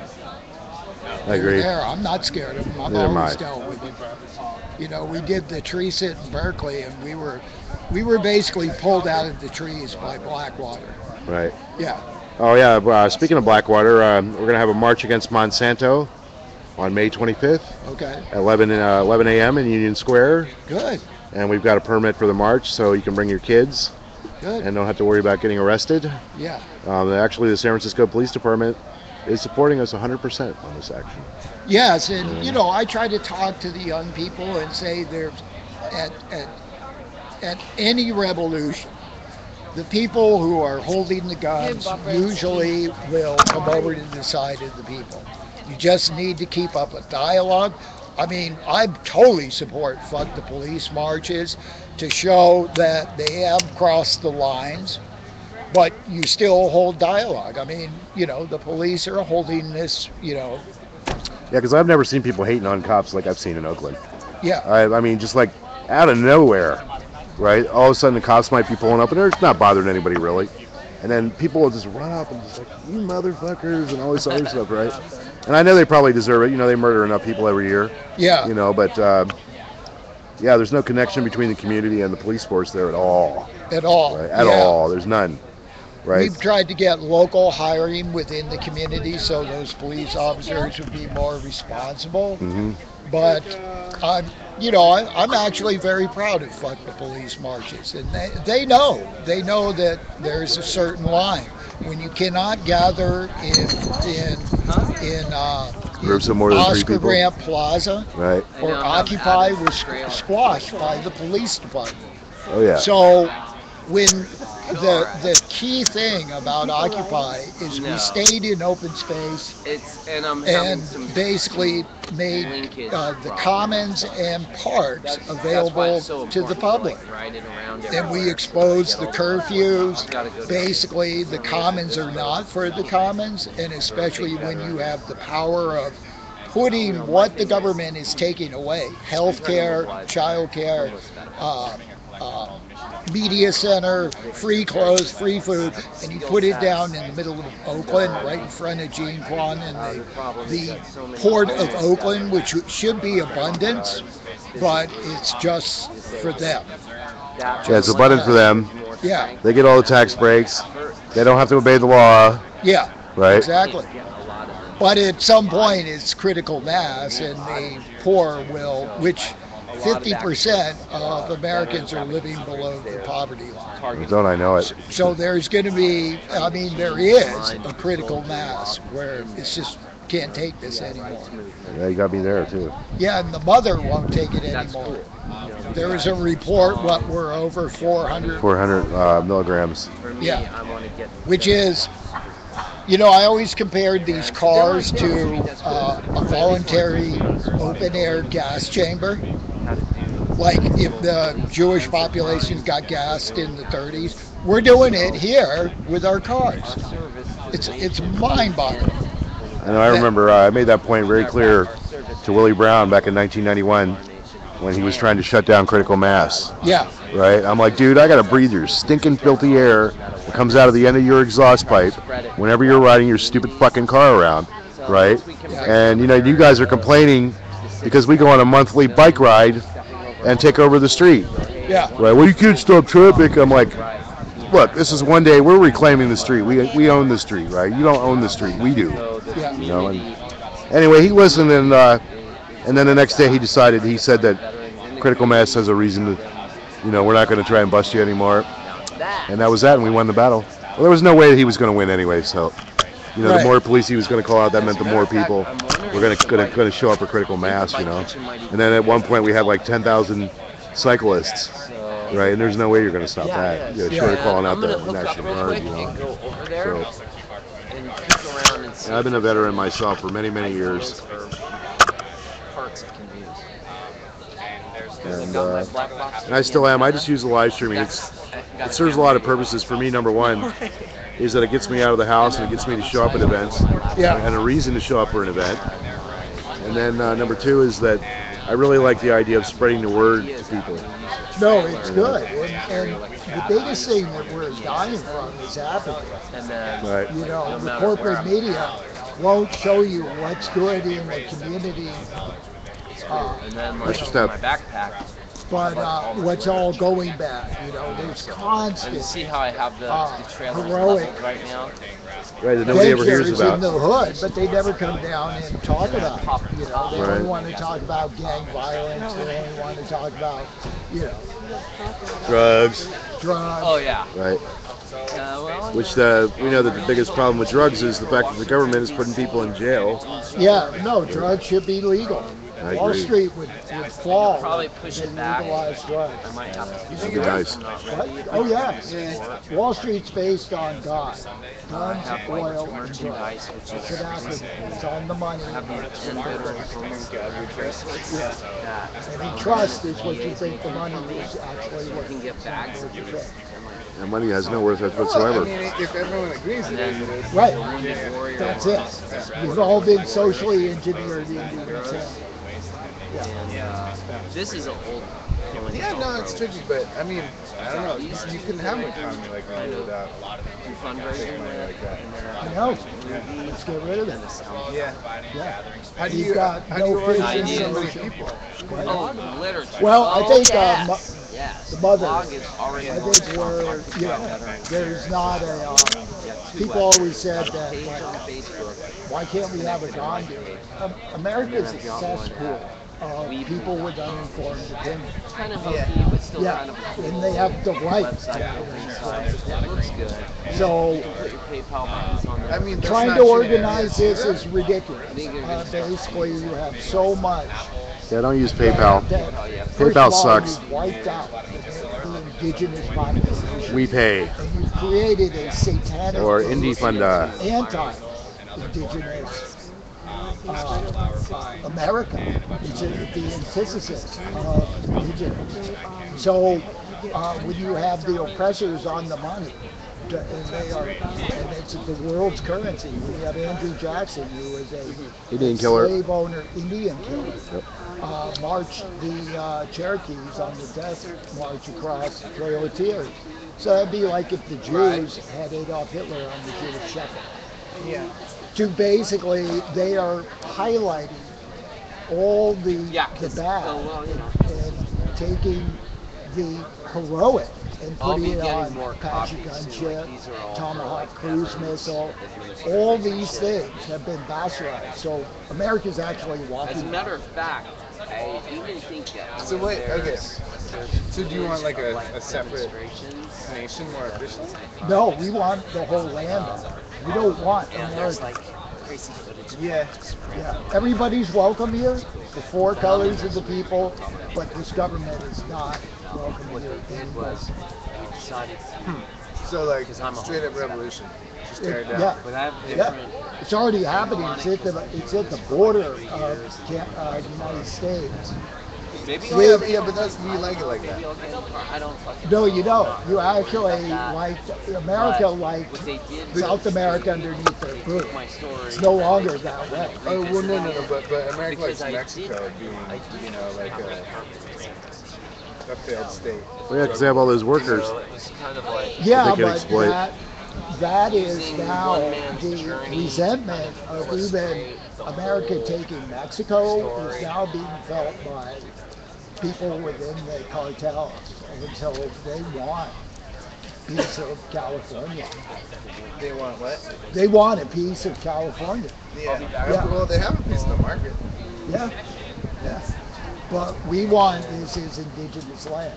I agree. There. I'm not scared of them. I'm always dealt with them. You know, we did the tree sit in Berkeley, and we were basically pulled out of the trees by Blackwater. Right. Yeah. Oh yeah. Speaking of Blackwater, we're gonna have a march against Monsanto on May 25th. Okay. 11 a.m. in Union Square. Good. And we've got a permit for the march, so you can bring your kids. Good. And don't have to worry about getting arrested. Yeah. Actually, the San Francisco Police Department is supporting us 100% on this action. Yes, and you know, I try to talk to the young people and say there's at any revolution, the people who are holding the guns usually will come over to the side of the people. You just need to keep up a dialogue. I mean, I totally support Fuck the Police marches to show that they have crossed the lines, but you still hold dialogue. I mean, you know, the police are holding this, you know. Yeah, because I've never seen people hating on cops like I've seen in Oakland. Yeah. I mean, just like out of nowhere, right? All of a sudden the cops might be pulling up and they're not bothering anybody really. And then people will just run up and just like, you motherfuckers, and all this other stuff, right? And I know they probably deserve it. You know, they murder enough people every year. Yeah. You know, but yeah, there's no connection between the community and the police force there at all. At all. Right? At all. There's none. Right. We've tried to get local hiring within the community so those police officers would be more responsible. Mm-hmm. But I'm actually very proud of Fuck the Police marches, and they know that there's a certain line when you cannot gather in groups of more than three people. Oscar Grant Plaza, right? Or Occupy was squashed by the police department. Oh yeah. So when the key thing about Occupy is we stayed in open space and basically made the commons and parks available to the public. And we exposed the curfews. Basically, the commons are not for the commons, and especially when you have the power of putting what the government is taking away, healthcare, childcare, media center, free clothes, free food, and you put it down in the middle of Oakland, right in front of Gene Kwan and the port of Oakland, which should be abundance, but it's just for them. Yeah, it's abundant for them. Yeah. They get all the tax breaks. They don't have to obey the law. Yeah. Right? Exactly. But at some point, it's critical mass, and the poor will, which 50% of Americans are living below the poverty line. Don't I know it? So there's going to be, I mean, there is a critical mass where it's just can't take this anymore. Yeah, you got to be there, too. Yeah, and the mother won't take it anymore. There was a report, what, we're over 400? 400 milligrams. Yeah, which is... You know, I always compared these cars to a voluntary open-air gas chamber. Like if the Jewish population got gassed in the 30s, we're doing it here with our cars. It's mind-boggling. And I remember I made that point very clear to Willie Brown back in 1991 when he was trying to shut down critical mass. Yeah. Right? I'm like, dude, I got to breathe your stinking filthy air that comes out of the end of your exhaust pipe whenever you're riding your stupid fucking car around, right? And, you know, you guys are complaining because we go on a monthly bike ride and take over the street. Yeah. Right? Well, you can't stop traffic. I'm like, look, this is one day we're reclaiming the street. We own the street, right? You don't own the street. We do. Yeah. You know? And anyway, he listened, and then the next day he decided, he said that critical mass has a reason to... You know, we're not going to try and bust you anymore. And that was that, and we won the battle. Well, there was no way that he was going to win anyway, so... You know, right. The more police he was going to call out, that meant the more people were going to show up for critical mass, you know. And then at one point we had like 10,000 cyclists, right? And there's no way you're going to stop that. You know, short of calling out the National Guard, you know. So, I've been a veteran myself for many, many years. And I still am. I just use the live streaming. It serves a lot of purposes for me. Number one is that it gets me out of the house and it gets me to show up at events, and a reason to show up for an event. And then number two is that I really like the idea of spreading the word to people. No, it's good. And the biggest thing that we're dying from is apathy. Right. You know, the corporate media won't show you what's good in the community. And then like my backpack. But what's all going back, you know, there's constant. And see how I have the heroic right now. Right, that nobody ever hears about. In the hood, but they never come down and talk about it, you know. They don't want to talk about gang violence. They only want to talk about, you know, drugs. Oh yeah. Right. Which we know that the biggest problem with drugs is the fact that the government is putting people in jail. Yeah. No, drugs should be legal. Wall Street would fall. Probably push it back. I might have to. That'd be nice. What? Oh yeah. And Wall Street's based on God. Guns, oil, and drugs. It's on the money. And trust is what you think the money is actually worth. And money has no worth whatsoever. If everyone agrees with it, right? That's it. We've all been socially engineered into ourselves. Yeah. This is an old one. Yeah, no, it's tricky, but I mean, I don't know. You couldn't have an economy like that without a lot of fundraising like that. I know. Let's get rid of this. Yeah. How do you got no friends in so many people? Oh, literature. Well, I think the mothers. I think we're, you know, there's not a. People always said that. Why can't we have a Gandhi? America is a cesspool. People with uninformed opinions. And they have the right. So, I mean, trying to organize this is ridiculous. Basically, you have so much. Yeah, don't use PayPal. PayPal sucks. indigenous population. We pay. And we've created a satanic or indie funder anti-indigenous America, which is the antithesis of indigenous. So when you have the oppressors on the money, and it's the world's currency. We have Andrew Jackson, who is a Indian killer, slave owner, Indian killer, yep. Marched the Cherokees on the death march across Trail of Tears. So that'd be like if the Jews had Adolf Hitler on the Jewish shepherd. Yeah. To basically, they are highlighting all the bad and taking the heroic and putting it on Kachigan jet, like Tomahawk cruise missile, all these things have been bastardized. So America's actually walking. As a matter of fact, I even think that. So wait, okay. So do you want like a separate nation more officially? No, we want the whole land out. We don't want America. Yeah, yeah. Everybody's welcome here, the four colors of the people, but this government is not welcome here. So like, straight up revolution. Just tear it down. Yeah. It's already happening. It's at the border of the United States. Yeah, but that's, you like it like that. No, you don't. You actually like America, like South America underneath their boot. It's no longer that way. Oh, well, no, but America likes Mexico being, you know, like a failed state. Well, yeah, because they have all those workers. Yeah, but that is now the resentment of even America taking Mexico is now being felt by people within the cartels, and so they want a piece of California. They want what? They want a piece of California. Yeah. Well, they have a piece of the market. Yeah. But we want this is indigenous land.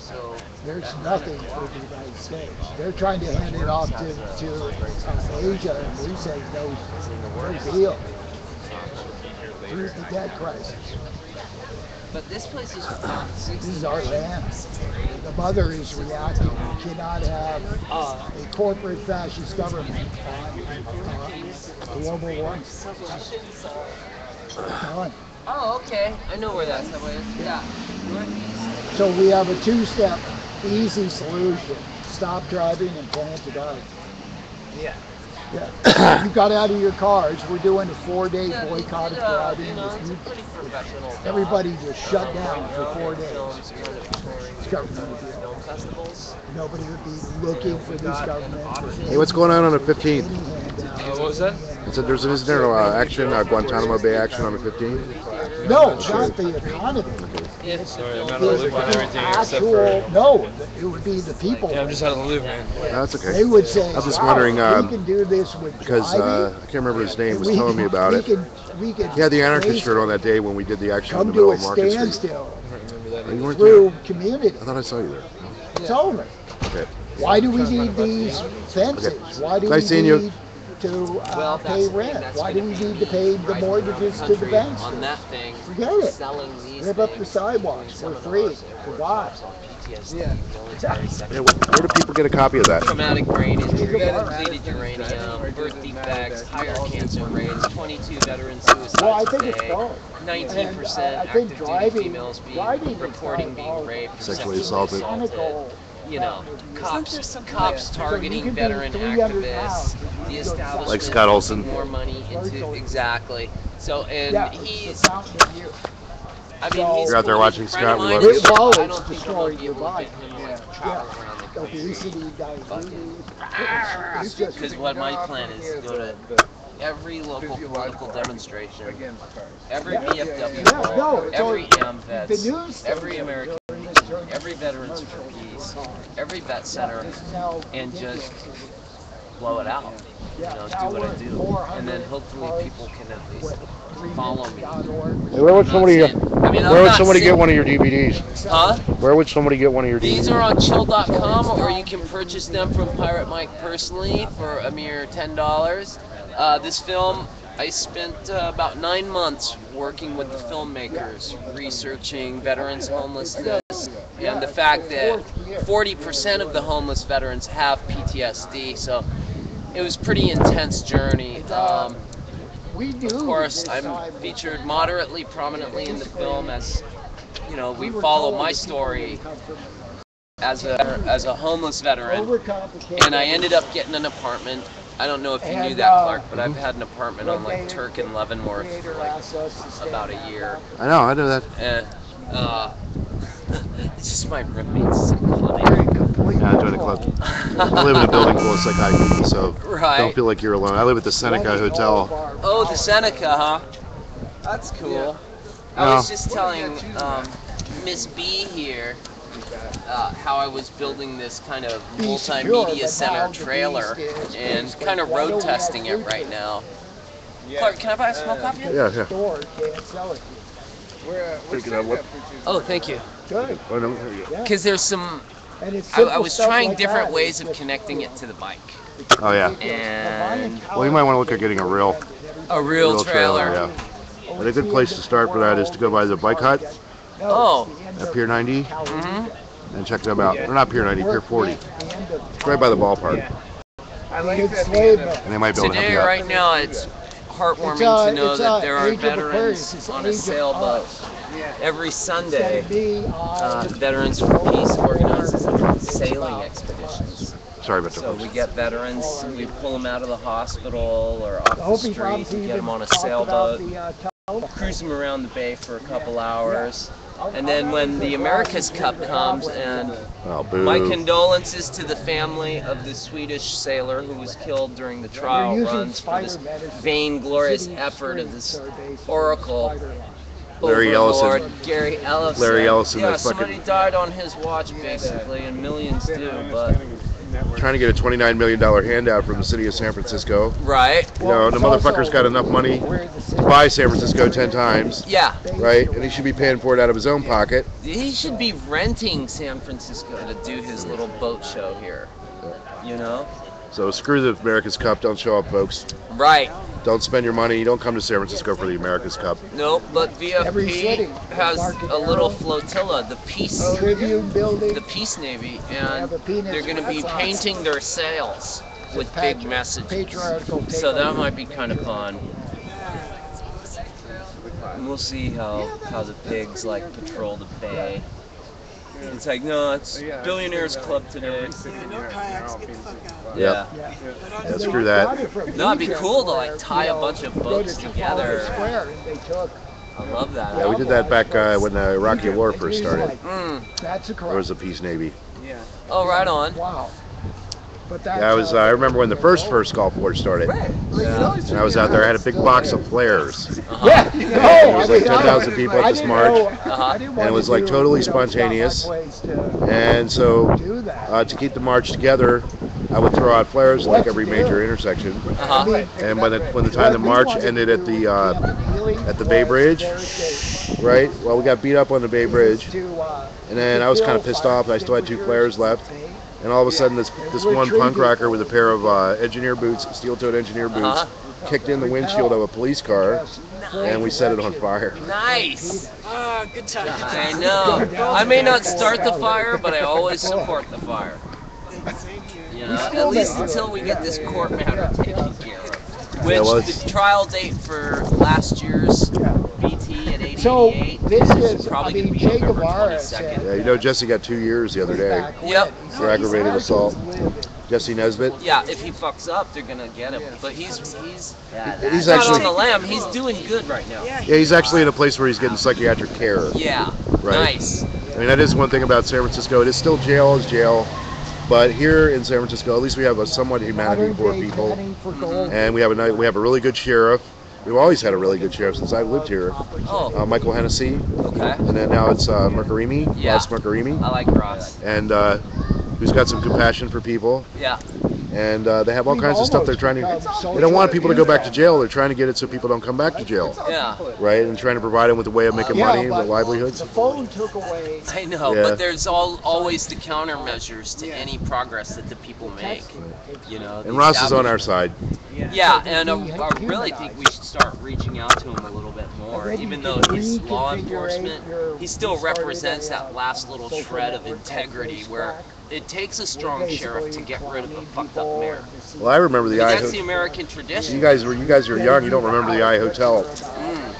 So there's nothing for the United States. They're trying to hand it off to Asia, and we say no deal. Here's the debt crisis. But this place is this is our land. The mother is reacting. We cannot have a corporate fascist government on global warming. Oh, okay. I know where that subway is. Yeah. So we have a two-step, easy solution. Stop driving and plant the garden. Yeah. You got out of your cars. We're doing a four-day boycott of driving. Everybody just shut down for 4 days. It's government deal. Nobody would be looking for this government. Hey, what's going on the 15th? What was that? I said, isn't there action, Guantanamo Bay action on the 15th? No, it's not the economy. Okay. It's it would be the people. Yeah, I'm just out of the loop, man. No, that's okay. They would say, I was just wondering, we can do this with because I can't remember his name, was telling me about it. He had the anarchist shirt on that day when we did the action in the middle of Market Street. Through community. I thought I saw you there. It's over. Okay. Why do we need these fences? Why do we need to pay rent? Why do we need to pay the mortgages to the banks? Forget it. Rip up the sidewalks. We're free. Goodbye. Yeah. Where do people get a copy of that? Traumatic brain injury, depleted uranium, birth defects, higher cancer rates, 22 veteran suicides a day, 19% active duty females being reporting being raped, sexually assaulted. You know, cops targeting veteran activists, the establishment like Scott Olson, more money into exactly. So and he's, I mean, he's you're out there watching Scott. We love you. I don't think we'll be able to get him like travel around the country. Because what my plan is to go to every local political demonstration, every VFW hall, every AMVETS, every American. Every Veterans for Peace, every vet center, and just blow it out, you know, do what I do, and then hopefully people can at least follow me. Hey, where would somebody, get one of your DVDs? Huh? Where would somebody get one of your DVDs? These are on chill.com, or you can purchase them from Pirate Mike personally for a mere $10. This film, I spent about 9 months working with the filmmakers, researching veterans' homelessness, and the fact that 40% of the homeless veterans have PTSD. So it was a pretty intense journey. Of course, I'm featured moderately prominently in the film, as you know, we follow my story as a homeless veteran, and I ended up getting an apartment. I don't know if you knew that, Clark, but I've had an apartment on like Turk and Leavenworth for like about a year. I know, I know that. And, it's just my roommates. Yeah, I joined a club. I live in a building full of psychotic people, so don't feel like you're alone. I live at the Seneca Hotel. Oh, the Seneca, huh? That's cool. Yeah. I was just telling Miss B here how I was building this kind of multimedia center trailer and kind of road testing it right now. Clark, can I buy a small copy? Yeah, yeah. Oh, thank you. Because there's some... I was trying different ways of connecting it to the bike. Oh, yeah. And well, you might want to look at getting a real trailer. Yeah. But a good place to start for that is to go by the Bike Hut. Oh. At Pier 90. Mm-hmm. And check them out. They're not Pier 90, Pier 40. It's right by the ballpark. I like that. And they might be able to help you out. Right now, it's heartwarming to know that there are veterans on a sailboat. Every Sunday, Veterans for Peace organizes sailing expeditions. Sorry about that. So we get veterans, we pull them out of the hospital or off the street and get them on a sailboat, cruise them around the bay for a couple hours, and then when the America's Cup comes, and my condolences to the family of the Swedish sailor who was killed during the trial runs for this vainglorious effort of this oracle. Larry Ellison. Gary Ellison. Larry Ellison. Yeah, somebody died on his watch, basically, and millions do, but... Trying to get a $29 million handout from the city of San Francisco. Right. You know, the motherfucker's got enough money to buy San Francisco 10 times. Yeah. Right? And he should be paying for it out of his own pocket. He should be renting San Francisco to do his little boat show here. You know? So screw the America's Cup. Don't show up, folks. Right. Don't spend your money. Don't come to San Francisco for the America's Cup. No, but VFP has a little flotilla, the Peace Navy, and they're going to be painting their sails with big messages. So that might be kind of fun. And we'll see how the pigs like patrol the bay. It's like, no, it's Billionaires Club today. Yeah. Yeah, screw that. No, it'd be cool to like tie a bunch of boats together. I love that. Yeah, we did that back when the Iraqi War first started. There was a Peace Navy. Oh, right on. Wow. Yeah, I remember when the first Gulf War started. And I was out there, I had a big box of flares. Yeah. There was like 10,000 people at this march. And it was like totally spontaneous. And so to keep the march together, I would throw out flares like every major intersection. And when the time the march ended at the Bay Bridge, right? Well, we got beat up on the Bay Bridge. And then I was kind of pissed off. I still had two flares left. And all of a sudden, this one punk rocker with a pair of engineer boots, steel-toed engineer boots, kicked in the windshield of a police car, and we set it on fire. Nice. Good time. I know. I may not start the fire, but I always support the fire. You know, at least until we get this court matter taken care of. Which the trial date for last year's BT at 88. So this is probably going to be November 22nd. Yeah, you know, Jesse got 2 years the other day. Yep. For aggravated assault. Jesse Nesbitt. Yeah, if he fucks up, they're gonna get him. But he's actually not on the lam. He's doing good right now. Yeah, he's actually in a place where he's getting psychiatric care. Yeah. Right. Nice. I mean, that is one thing about San Francisco. It is still jail is jail. But here in San Francisco, at least we have a somewhat humanity for people, and we have a really good sheriff. We've always had a really good sheriff since I've lived here. Oh. Michael Hennessy. Okay. And then now it's Mirkarimi. Yeah. Ross Mirkarimi. I like Ross. And who's got some compassion for people. Yeah. And they have all kinds of stuff they're trying to... They don't want people to go back to jail. They're trying to get it so people don't come back to jail. Yeah. Right? And trying to provide them with a way of making money and their livelihoods. The phone took away... I know, but there's always the countermeasures to any progress that the people make. You know. And Ross is on our side. Yeah, and I really think we should start reaching out to him a little bit more. war. Even though he's law enforcement, he still represents that last little shred of integrity where it takes a strong sheriff to get rid of a fucked up mayor. Well, I remember the I Hotel. That's the American tradition. You guys were young. You don't remember the I Hotel,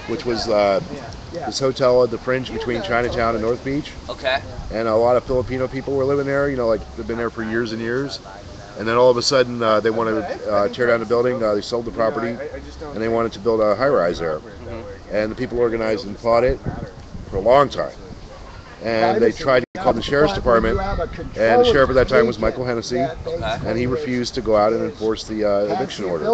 which was this hotel at the fringe between Chinatown and North Beach. Okay. And a lot of Filipino people were living there. You know, like they've been there for years and years. And then all of a sudden, they wanted to tear down the building. They sold the property, and they wanted to build a high-rise there. Mm-hmm. And the people organized and fought it for a long time. And they tried to call the sheriff's department, and the sheriff at that time was Michael Hennessy, and he refused to go out and enforce the eviction order.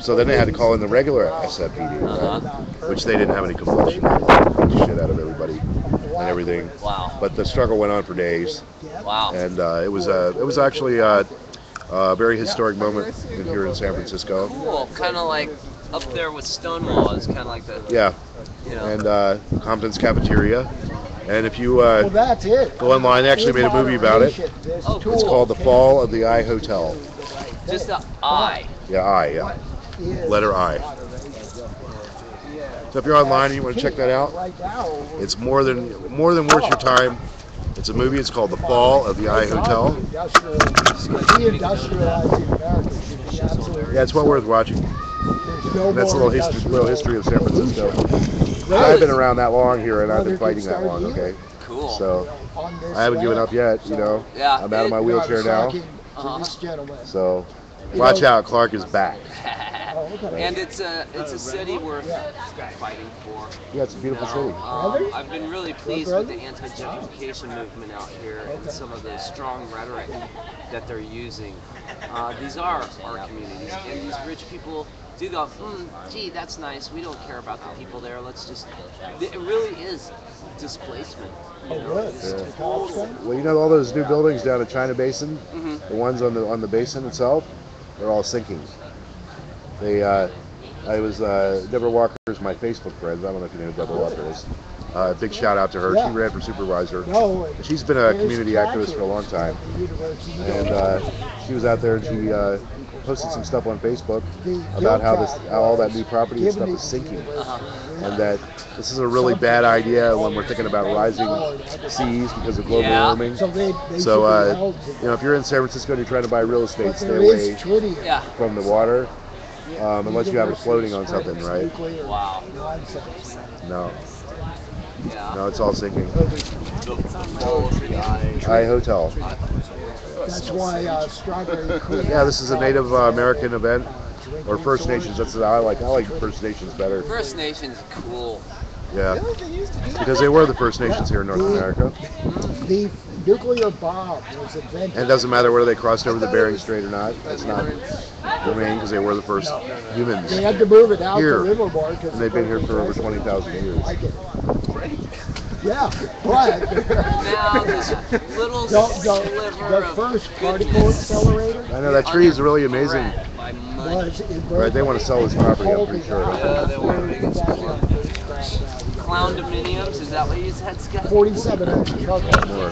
So then they had to call in the regular SFPD, which they didn't have any compulsion. Beat the shit out of everybody and everything. Wow! But the struggle went on for days. Wow! And it was actually a very historic moment here in San Francisco. Cool, kind of like up there with Stonewall. It's kind of like that. Yeah. You know. And Compton's Cafeteria. And if you go online, they actually made a movie about it. Oh, cool. It's called The Fall of the I Hotel. Just the I. Yeah, I, yeah. Letter I. So if you're online and you want to check that out, it's more than worth your time. It's a movie. It's called The Fall of the I Hotel. Yeah, it's well worth watching. And that's a little history of San Francisco. I've been around that long here, and I've been fighting that long. Okay. Cool. So I haven't given up yet. You know. Yeah. I'm out of my wheelchair now. So watch out, Clark is back. And it's a city worth fighting for. Yeah, it's a beautiful city. I've been really pleased with the anti-gentrification movement out here and some of the strong rhetoric that they're using. These are our communities, and these rich people do go, gee, that's nice. We don't care about the people there. Let's just. It really is displacement. You know? Well, you know all those new buildings down in China Basin, the ones on the basin itself, they're all sinking. They, Deborah Walker is my Facebook friend. I don't know if you know who Deborah Walker is. Big shout out to her. She ran for supervisor. She's been a community activist for a long time, and she was out there and she posted some stuff on Facebook about how all that new property and stuff is sinking, and that this is a really bad idea when we're thinking about rising seas because of global warming. So you know, if you're in San Francisco and you're trying to buy real estate, stay away from the water. Unless you have it floating on something, right? Wow. No. Yeah. No, it's all sinking. I Hotel. That's why strawberry. Yeah, this is a Native American event, or First Nations. That's what I like. I like First Nations better. First Nations, cool. Yeah. Because they were the First Nations here in North America. The nuclear bomb was invented. And it doesn't matter whether they crossed over the Bering Strait or not. That's not the main, because they were the first humans. They had to move it out here. The river bar, and they've been here for over 20,000 years. Yeah, but now this little the first particle accelerator. I know that tree is really amazing. Right, they want to sell this property, I'm pretty sure. Yeah, they want to make it Clown Dominiums, is that what you said, Scott? 47 more.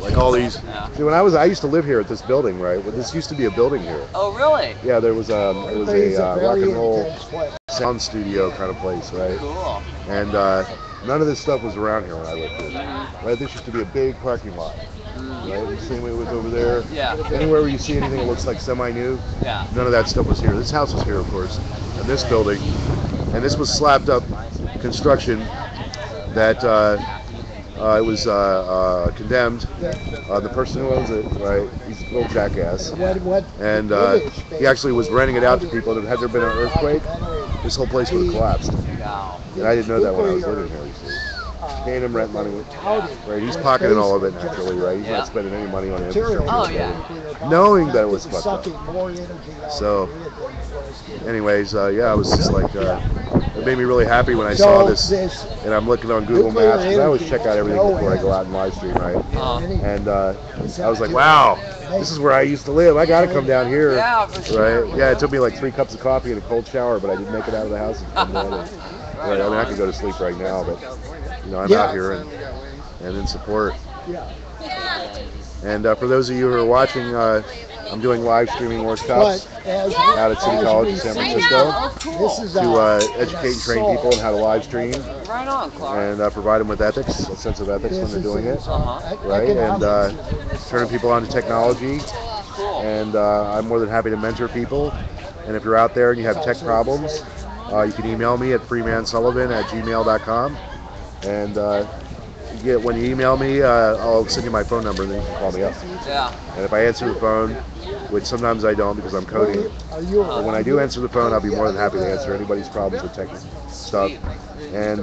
Like all these. Yeah. See, when I used to live here at this building, right? Well, this used to be a building here. Oh, really? Yeah, there was a rock and roll sound studio kind of place, right? Cool. And none of this stuff was around here when I lived here. Right? This used to be a big parking lot. Right? The same way it was over there. Yeah. Anywhere where you see anything that looks like semi-new, none of that stuff was here. This house was here, of course, and this building. And this was slapped up construction that it was condemned. The person who owns it, right, he's a little jackass. And he actually was renting it out to people. And had there been an earthquake, this whole place would have collapsed. And I didn't know that when I was living here, you see. Paying him rent money, right? He's pocketing all of it naturally, right? He's not spending any money on infrastructure. Knowing that it was fucked up. So, anyways, yeah, I was just like, it made me really happy when I saw this, and I'm looking on Google Maps, because I always check out everything before I go out and live stream, right? And I was like, wow, this is where I used to live. I gotta come down here, right? Yeah, it took me like 3 cups of coffee and a cold shower, but I didn't make it out of the house. And come down and, right? I mean, I could go to sleep right now, but. You know, I'm out here and in support. And for those of you who are watching, I'm doing live streaming workshops out at City College in San Francisco to educate and train people on how to live stream and provide them with ethics, a sense of ethics when they're doing it, right? And turning people on to technology. And I'm more than happy to mentor people. And if you're out there and you have tech problems, you can email me at freemansullivan@gmail.com. And when you email me, I'll send you my phone number and then you can call me up. Yeah. And if I answer the phone, which sometimes I don't because I'm coding, but when I do answer the phone, I'll be more than happy to answer anybody's problems with tech stuff. And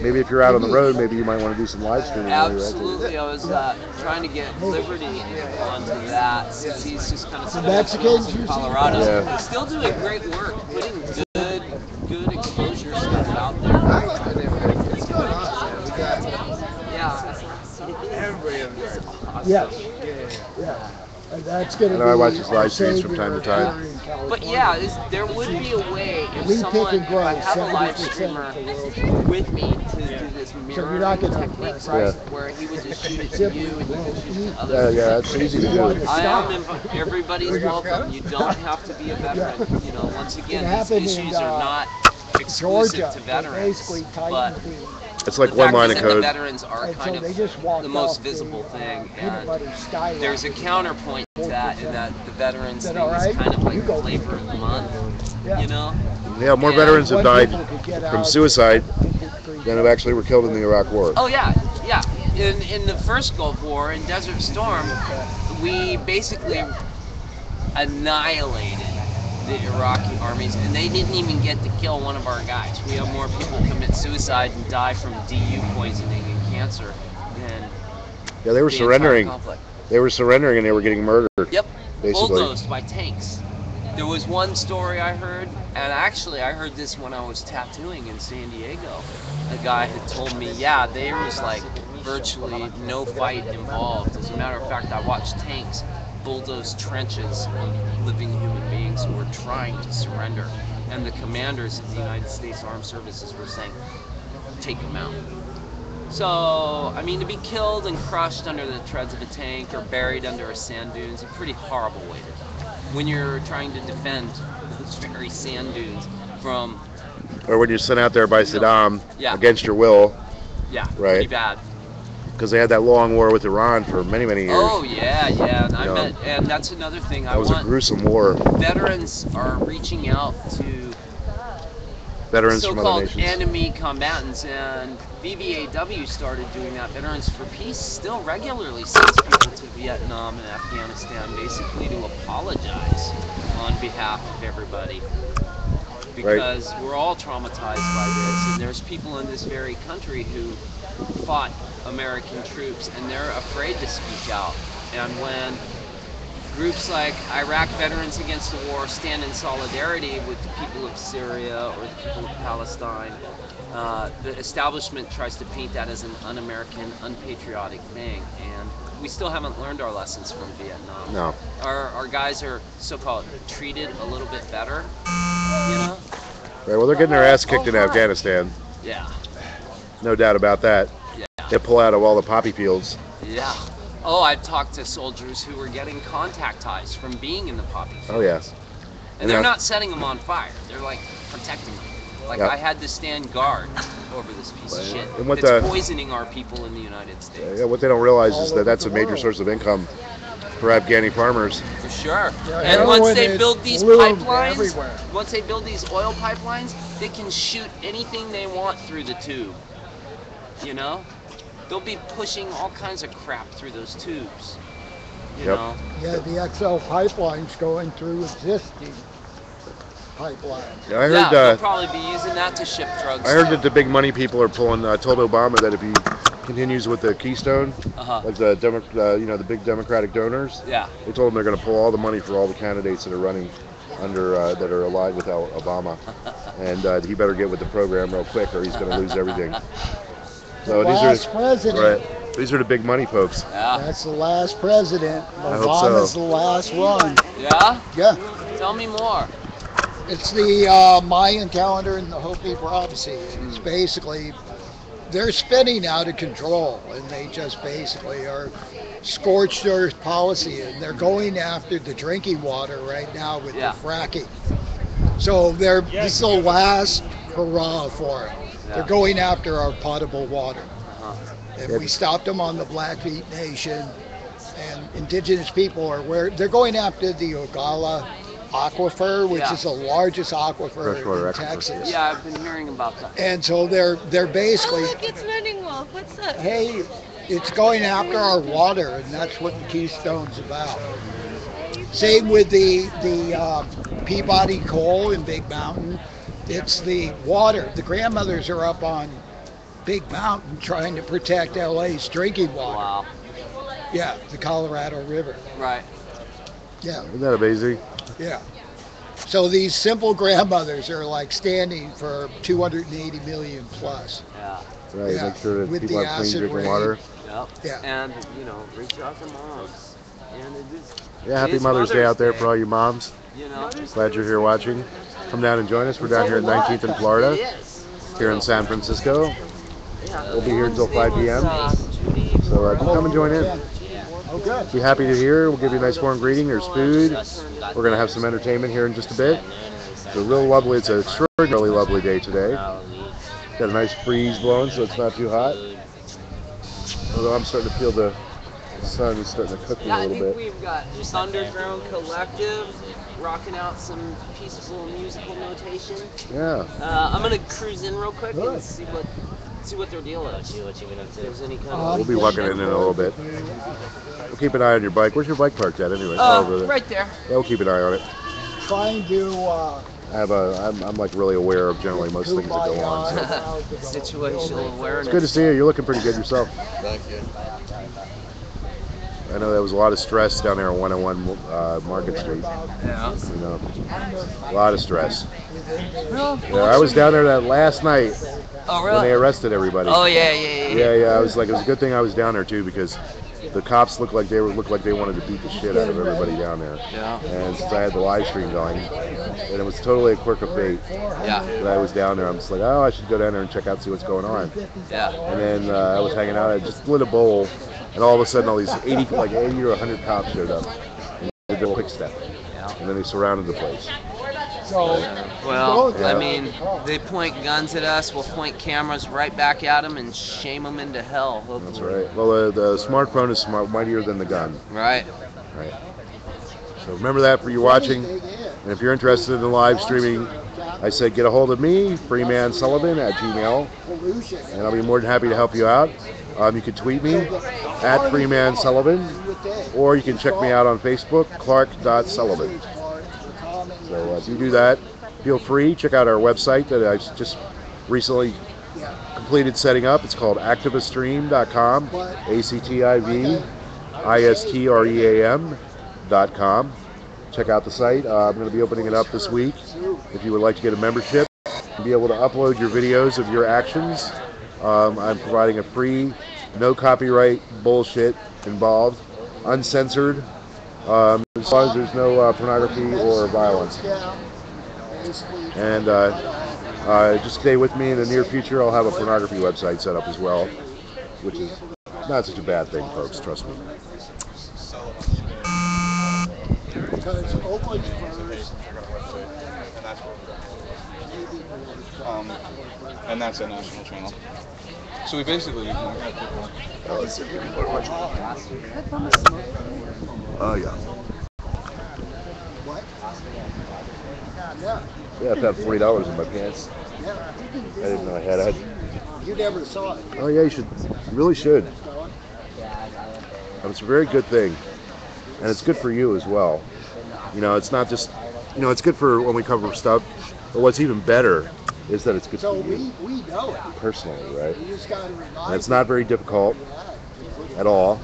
maybe if you're out on the road, maybe you might want to do some live streaming. Absolutely. I was trying to get Liberty onto that. He's just kind of stuck in Colorado. Yeah. He's still doing great work, putting good exposure stuff out there. Yeah. And that's going to be. I watch his live streams from time to time. But yeah, there would be a way if I have a live streamer with me to do this mirror technique, right? Where he would just shoot it to you and you would shoot it to others. Yeah, that's easy to do. Everybody's welcome. You don't have to be a veteran. You know, once again, these issues are not exclusive to veterans, but. It's like one line of code. The veterans are kind of the most visible thing, and there's a counterpoint to that, in that the veterans thing is kind of like flavor of the month, you know? Yeah, more veterans have died from suicide than have actually were killed in the Iraq War. Oh yeah, yeah. In the first Gulf War, in Desert Storm, we basically annihilated the Iraqi armies, and they didn't even get to kill one of our guys. We have more people commit suicide and die from DU poisoning and cancer than they were surrendering. They were surrendering and they were getting murdered. Yep, basically. Bulldozed by tanks. There was one story I heard, and actually I heard this when I was tattooing in San Diego. A guy had told me, yeah, there was like virtually no fight involved. As a matter of fact, I watched tanks bulldoze trenches of living human beings who were trying to surrender, and the commanders of the United States Armed Services were saying, take them out. So, I mean, to be killed and crushed under the treads of a tank or buried under a sand dune is a pretty horrible way to die. When you're trying to defend those very sand dunes from... Or when you're sent out there by Saddam against your will. Yeah, right. Pretty bad. Because they had that long war with Iran for many, many years. Oh yeah, yeah, and and that's another thing. That was a gruesome war. Veterans are reaching out to veterans from other nations, so-called enemy combatants, and VVAW started doing that. Veterans for Peace still regularly sends people to Vietnam and Afghanistan, basically to apologize on behalf of everybody. Because we're all traumatized by this, and there's people in this very country who fought American troops, and they're afraid to speak out. And when groups like Iraq Veterans Against the War stand in solidarity with the people of Syria or the people of Palestine, the establishment tries to paint that as an un-American, unpatriotic thing. And we still haven't learned our lessons from Vietnam. No. Our guys are so-called treated a little bit better, you know? Right, well, they're getting their ass kicked in Afghanistan. Yeah. No doubt about that. Yeah. They pull out of all the poppy fields. Yeah. Oh, I've talked to soldiers who were getting contact ties from being in the poppy fields. Oh, yes. Yeah. And they're not setting them on fire. They're, like, protecting them. Like, I had to stand guard over this piece of shit. And it's poisoning our people in the United States. Yeah, what they don't realize is that that's a major source of income for Afghani farmers. For sure. And once they build these pipelines, once they build these oil pipelines, they can shoot anything they want through the tube. You know? They'll be pushing all kinds of crap through those tubes, you know? Yeah, the XL pipeline's going through existing pipelines. Yeah, I heard, they'll probably be using that to ship drugs. I heard that the big money people are pulling, told Obama that if he continues with the Keystone, like the, you know, the big Democratic donors, they told him they're going to pull all the money for all the candidates that are running under, that are allied with Obama. And he better get with the program real quick or he's going to lose everything. So these are the big money folks. Yeah. That's the last president. Obama's the last one. Yeah? Yeah. Tell me more. It's the Mayan calendar and the Hopi prophecy. It's basically, they're spinning out of control, and they just basically are scorched earth policy, and they're going after the drinking water right now with the fracking. So this is the last hurrah for it. They're going after our potable water. And we stopped them on the Blackfeet Nation, and indigenous people are where they're going after the Ogallala Aquifer, which is the largest aquifer in Texas. Yeah, I've been hearing about that. And so they're basically. Oh, look, it's Running Wolf. What's up? Hey, it's going after our water, and that's what the Keystone's about. Same with the Peabody Coal in Big Mountain. It's the water. The grandmothers are up on Big Mountain trying to protect LA's drinking water. Wow. Yeah, the Colorado River. Right. Yeah. Isn't that amazing? Yeah. So these simple grandmothers are like standing for 280 million plus. Yeah. Right. Yeah. Make sure that people have clean drinking water. Yep. Yeah. And you know, reach out to moms. And it is. Yeah. Happy Mother's Day out there for all you moms. You know. Glad you're here watching. Come down and join us. We're down here at 19th and Florida. Here in San Francisco. We'll be here until 5 p.m. So come and join in. Be happy to hear. We'll give you a nice warm greeting. There's food. We're going to have some entertainment here in just a bit. It's a real lovely, it's an extraordinarily lovely day today. Got a nice breeze blowing, so it's not too hot. Although I'm starting to feel the sun is starting to cook me a little bit. I think we've got just underground collective rocking out some peaceful musical notation. Yeah. I'm going to cruise in real quick and see what their deal is. We'll be walking in a little bit. We'll keep an eye on your bike. Where's your bike parked at anyway? Over there. Right there. Yeah, we'll keep an eye on it. Trying to. I'm like really aware of generally most things that go on. So. Situational awareness. It's good to see you. You're looking pretty good yourself. Thank you. I know there was a lot of stress down there on 101 Market Street. Yeah. You know, a lot of stress. Yeah, I was down there that last night. Oh, really? When they arrested everybody. Oh yeah. I was like, it was a good thing I was down there too, because the cops looked like they wanted to beat the shit out of everybody down there. Yeah. And since I had the live stream going, and it was totally a quirk of fate. Yeah. That I was down there. I'm just like, oh, I should go down there and check out, see what's going on. Yeah. And then I was hanging out. I just lit a bowl. And all of a sudden, all these 80 or 100 cops showed up and did the quick step, and then they surrounded the place. Well, I mean, they point guns at us. We'll point cameras right back at them and shame them into hell. Hopefully. That's right. Well, the smartphone is mightier than the gun. Right. Right. So remember that for you watching. And if you're interested in live streaming, I say get a hold of me, Freeman Sullivan at Gmail, and I'll be more than happy to help you out. You can tweet me at Freeman Sullivan, or you can check me out on Facebook, Clark.Sullivan. So if you do that, feel free. Check out our website that I just recently completed setting up. It's called activistream.com, activistream.com. Check out the site. I'm going to be opening it up this week. If you would like to get a membership and be able to upload your videos of your actions, I'm providing a free, no copyright bullshit involved, uncensored, as long as there's no pornography or violence. And just stay with me. In the near future, I'll have a pornography website set up as well, which is not such a bad thing, folks. Trust me. And that's a national channel. So we basically have people. Oh, yeah. What? Yeah, I've had $40 in my pants. I didn't know I had it. You never saw it. Oh, yeah, you should. You really should. It's a very good thing. And it's good for you as well. You know, it's not just, you know, it's good for when we cover stuff. But what's even better is that it's good for you personally, right? And it's not very difficult at all.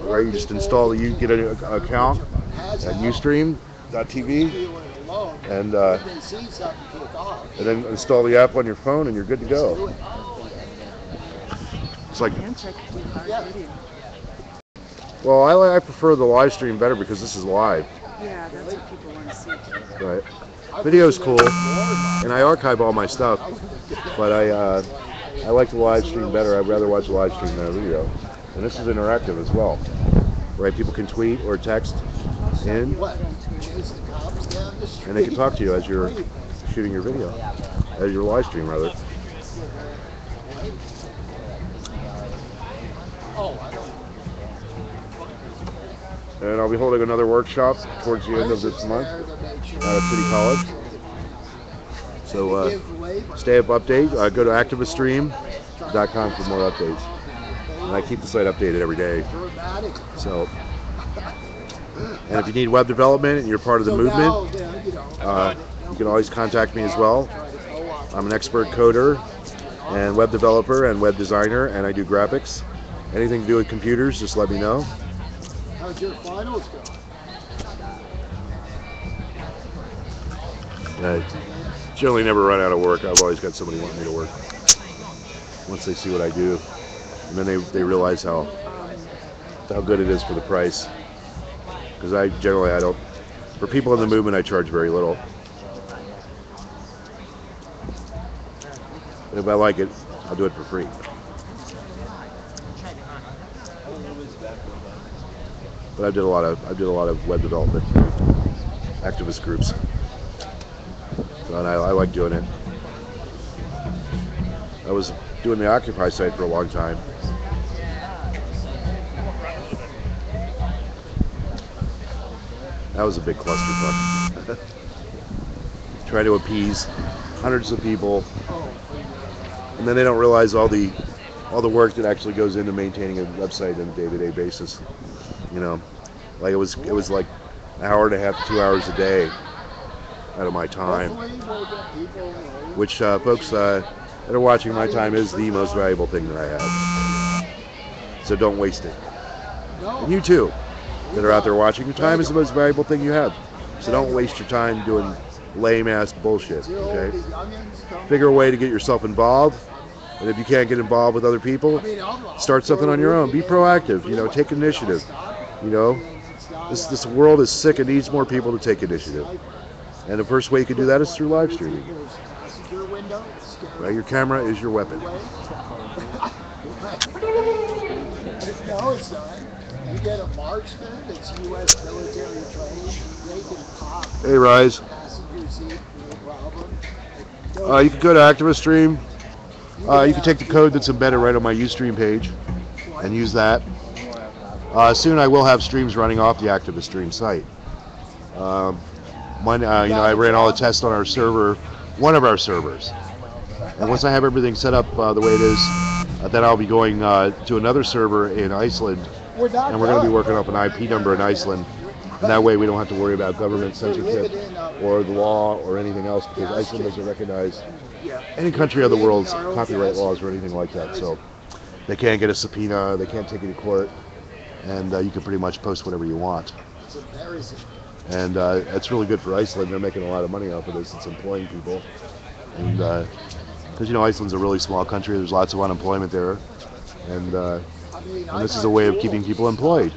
Right? You just install the, you get an account at Ustream.tv and then install the app on your phone and you're good to go. It's like, well, I prefer the live stream better because this is live. Yeah, that's what people want to see. Right. Video's cool, and I archive all my stuff, but I like the live stream better. I'd rather watch a live stream than a video. And this is interactive as well, right? People can tweet or text in, and they can talk to you as you're shooting your video, as your live stream rather. And I'll be holding another workshop towards the end of this month at City College. So stay up, update. Go to activistream.com for more updates. And I keep the site updated every day. So, and if you need web development and you're part of the movement, you can always contact me as well. I'm an expert coder and web developer and web designer, and I do graphics. Anything to do with computers, just let me know. How'd your finals go? I generally never run out of work. I've always got somebody wanting me to work once they see what I do. And then they realize how good it is for the price. Because I generally don't, for people in the movement, I charge very little. But if I like it, I'll do it for free. But I did a lot of web development, activist groups, so, and I like doing it. I was doing the Occupy site for a long time. That was a big clusterfuck. Try to appease hundreds of people, and then they don't realize all the work that actually goes into maintaining a website on a day-to-day basis. You know, like it was like an hour and a half, 2 hours a day out of my time, which folks that are watching, my time is the most valuable thing that I have. So don't waste it. And you too, that are out there watching, your time is the most valuable thing you have. So don't waste your time doing lame ass bullshit, okay? Figure a way to get yourself involved. And if you can't get involved with other people, start something on your own. Be proactive, you know, take initiative. You know, this world is sick and needs more people to take initiative. And the first way you can do that is through live streaming. Right, your camera is your weapon. No, it's not. You get a marksman that's U.S. military trained, they can pop. Hey, Rise. You can go to Activist Stream. You can take the code that's embedded right on my Ustream page and use that. Soon I will have streams running off the Activist Stream site. You know, I ran all the tests on our server, one of our servers. And once I have everything set up the way it is, then I'll be going to another server in Iceland. And we're going to be working up an IP number in Iceland. And that way we don't have to worry about government censorship or the law or anything else, because Iceland doesn't recognize any country of the world's copyright laws or anything like that. So they can't get a subpoena, they can't take you to court, and you can pretty much post whatever you want. And it's really good for Iceland. They're making a lot of money off of this. It's employing people. And because, you know, Iceland's a really small country. There's lots of unemployment there. And this is a way of keeping people employed.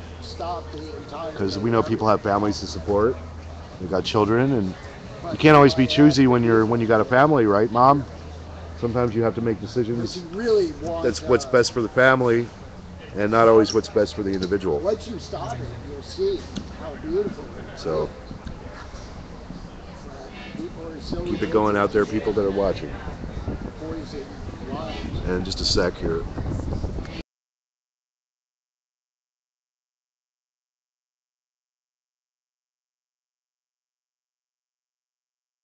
Because we know people have families to support, they've got children, and you can't always be choosy when you got a family, right, Mom? Sometimes you have to make decisions that's what's best for the family, and not always what's best for the individual. Once you stop it, you'll see how beautiful it is. So keep it going out there, people that are watching. And just a sec here.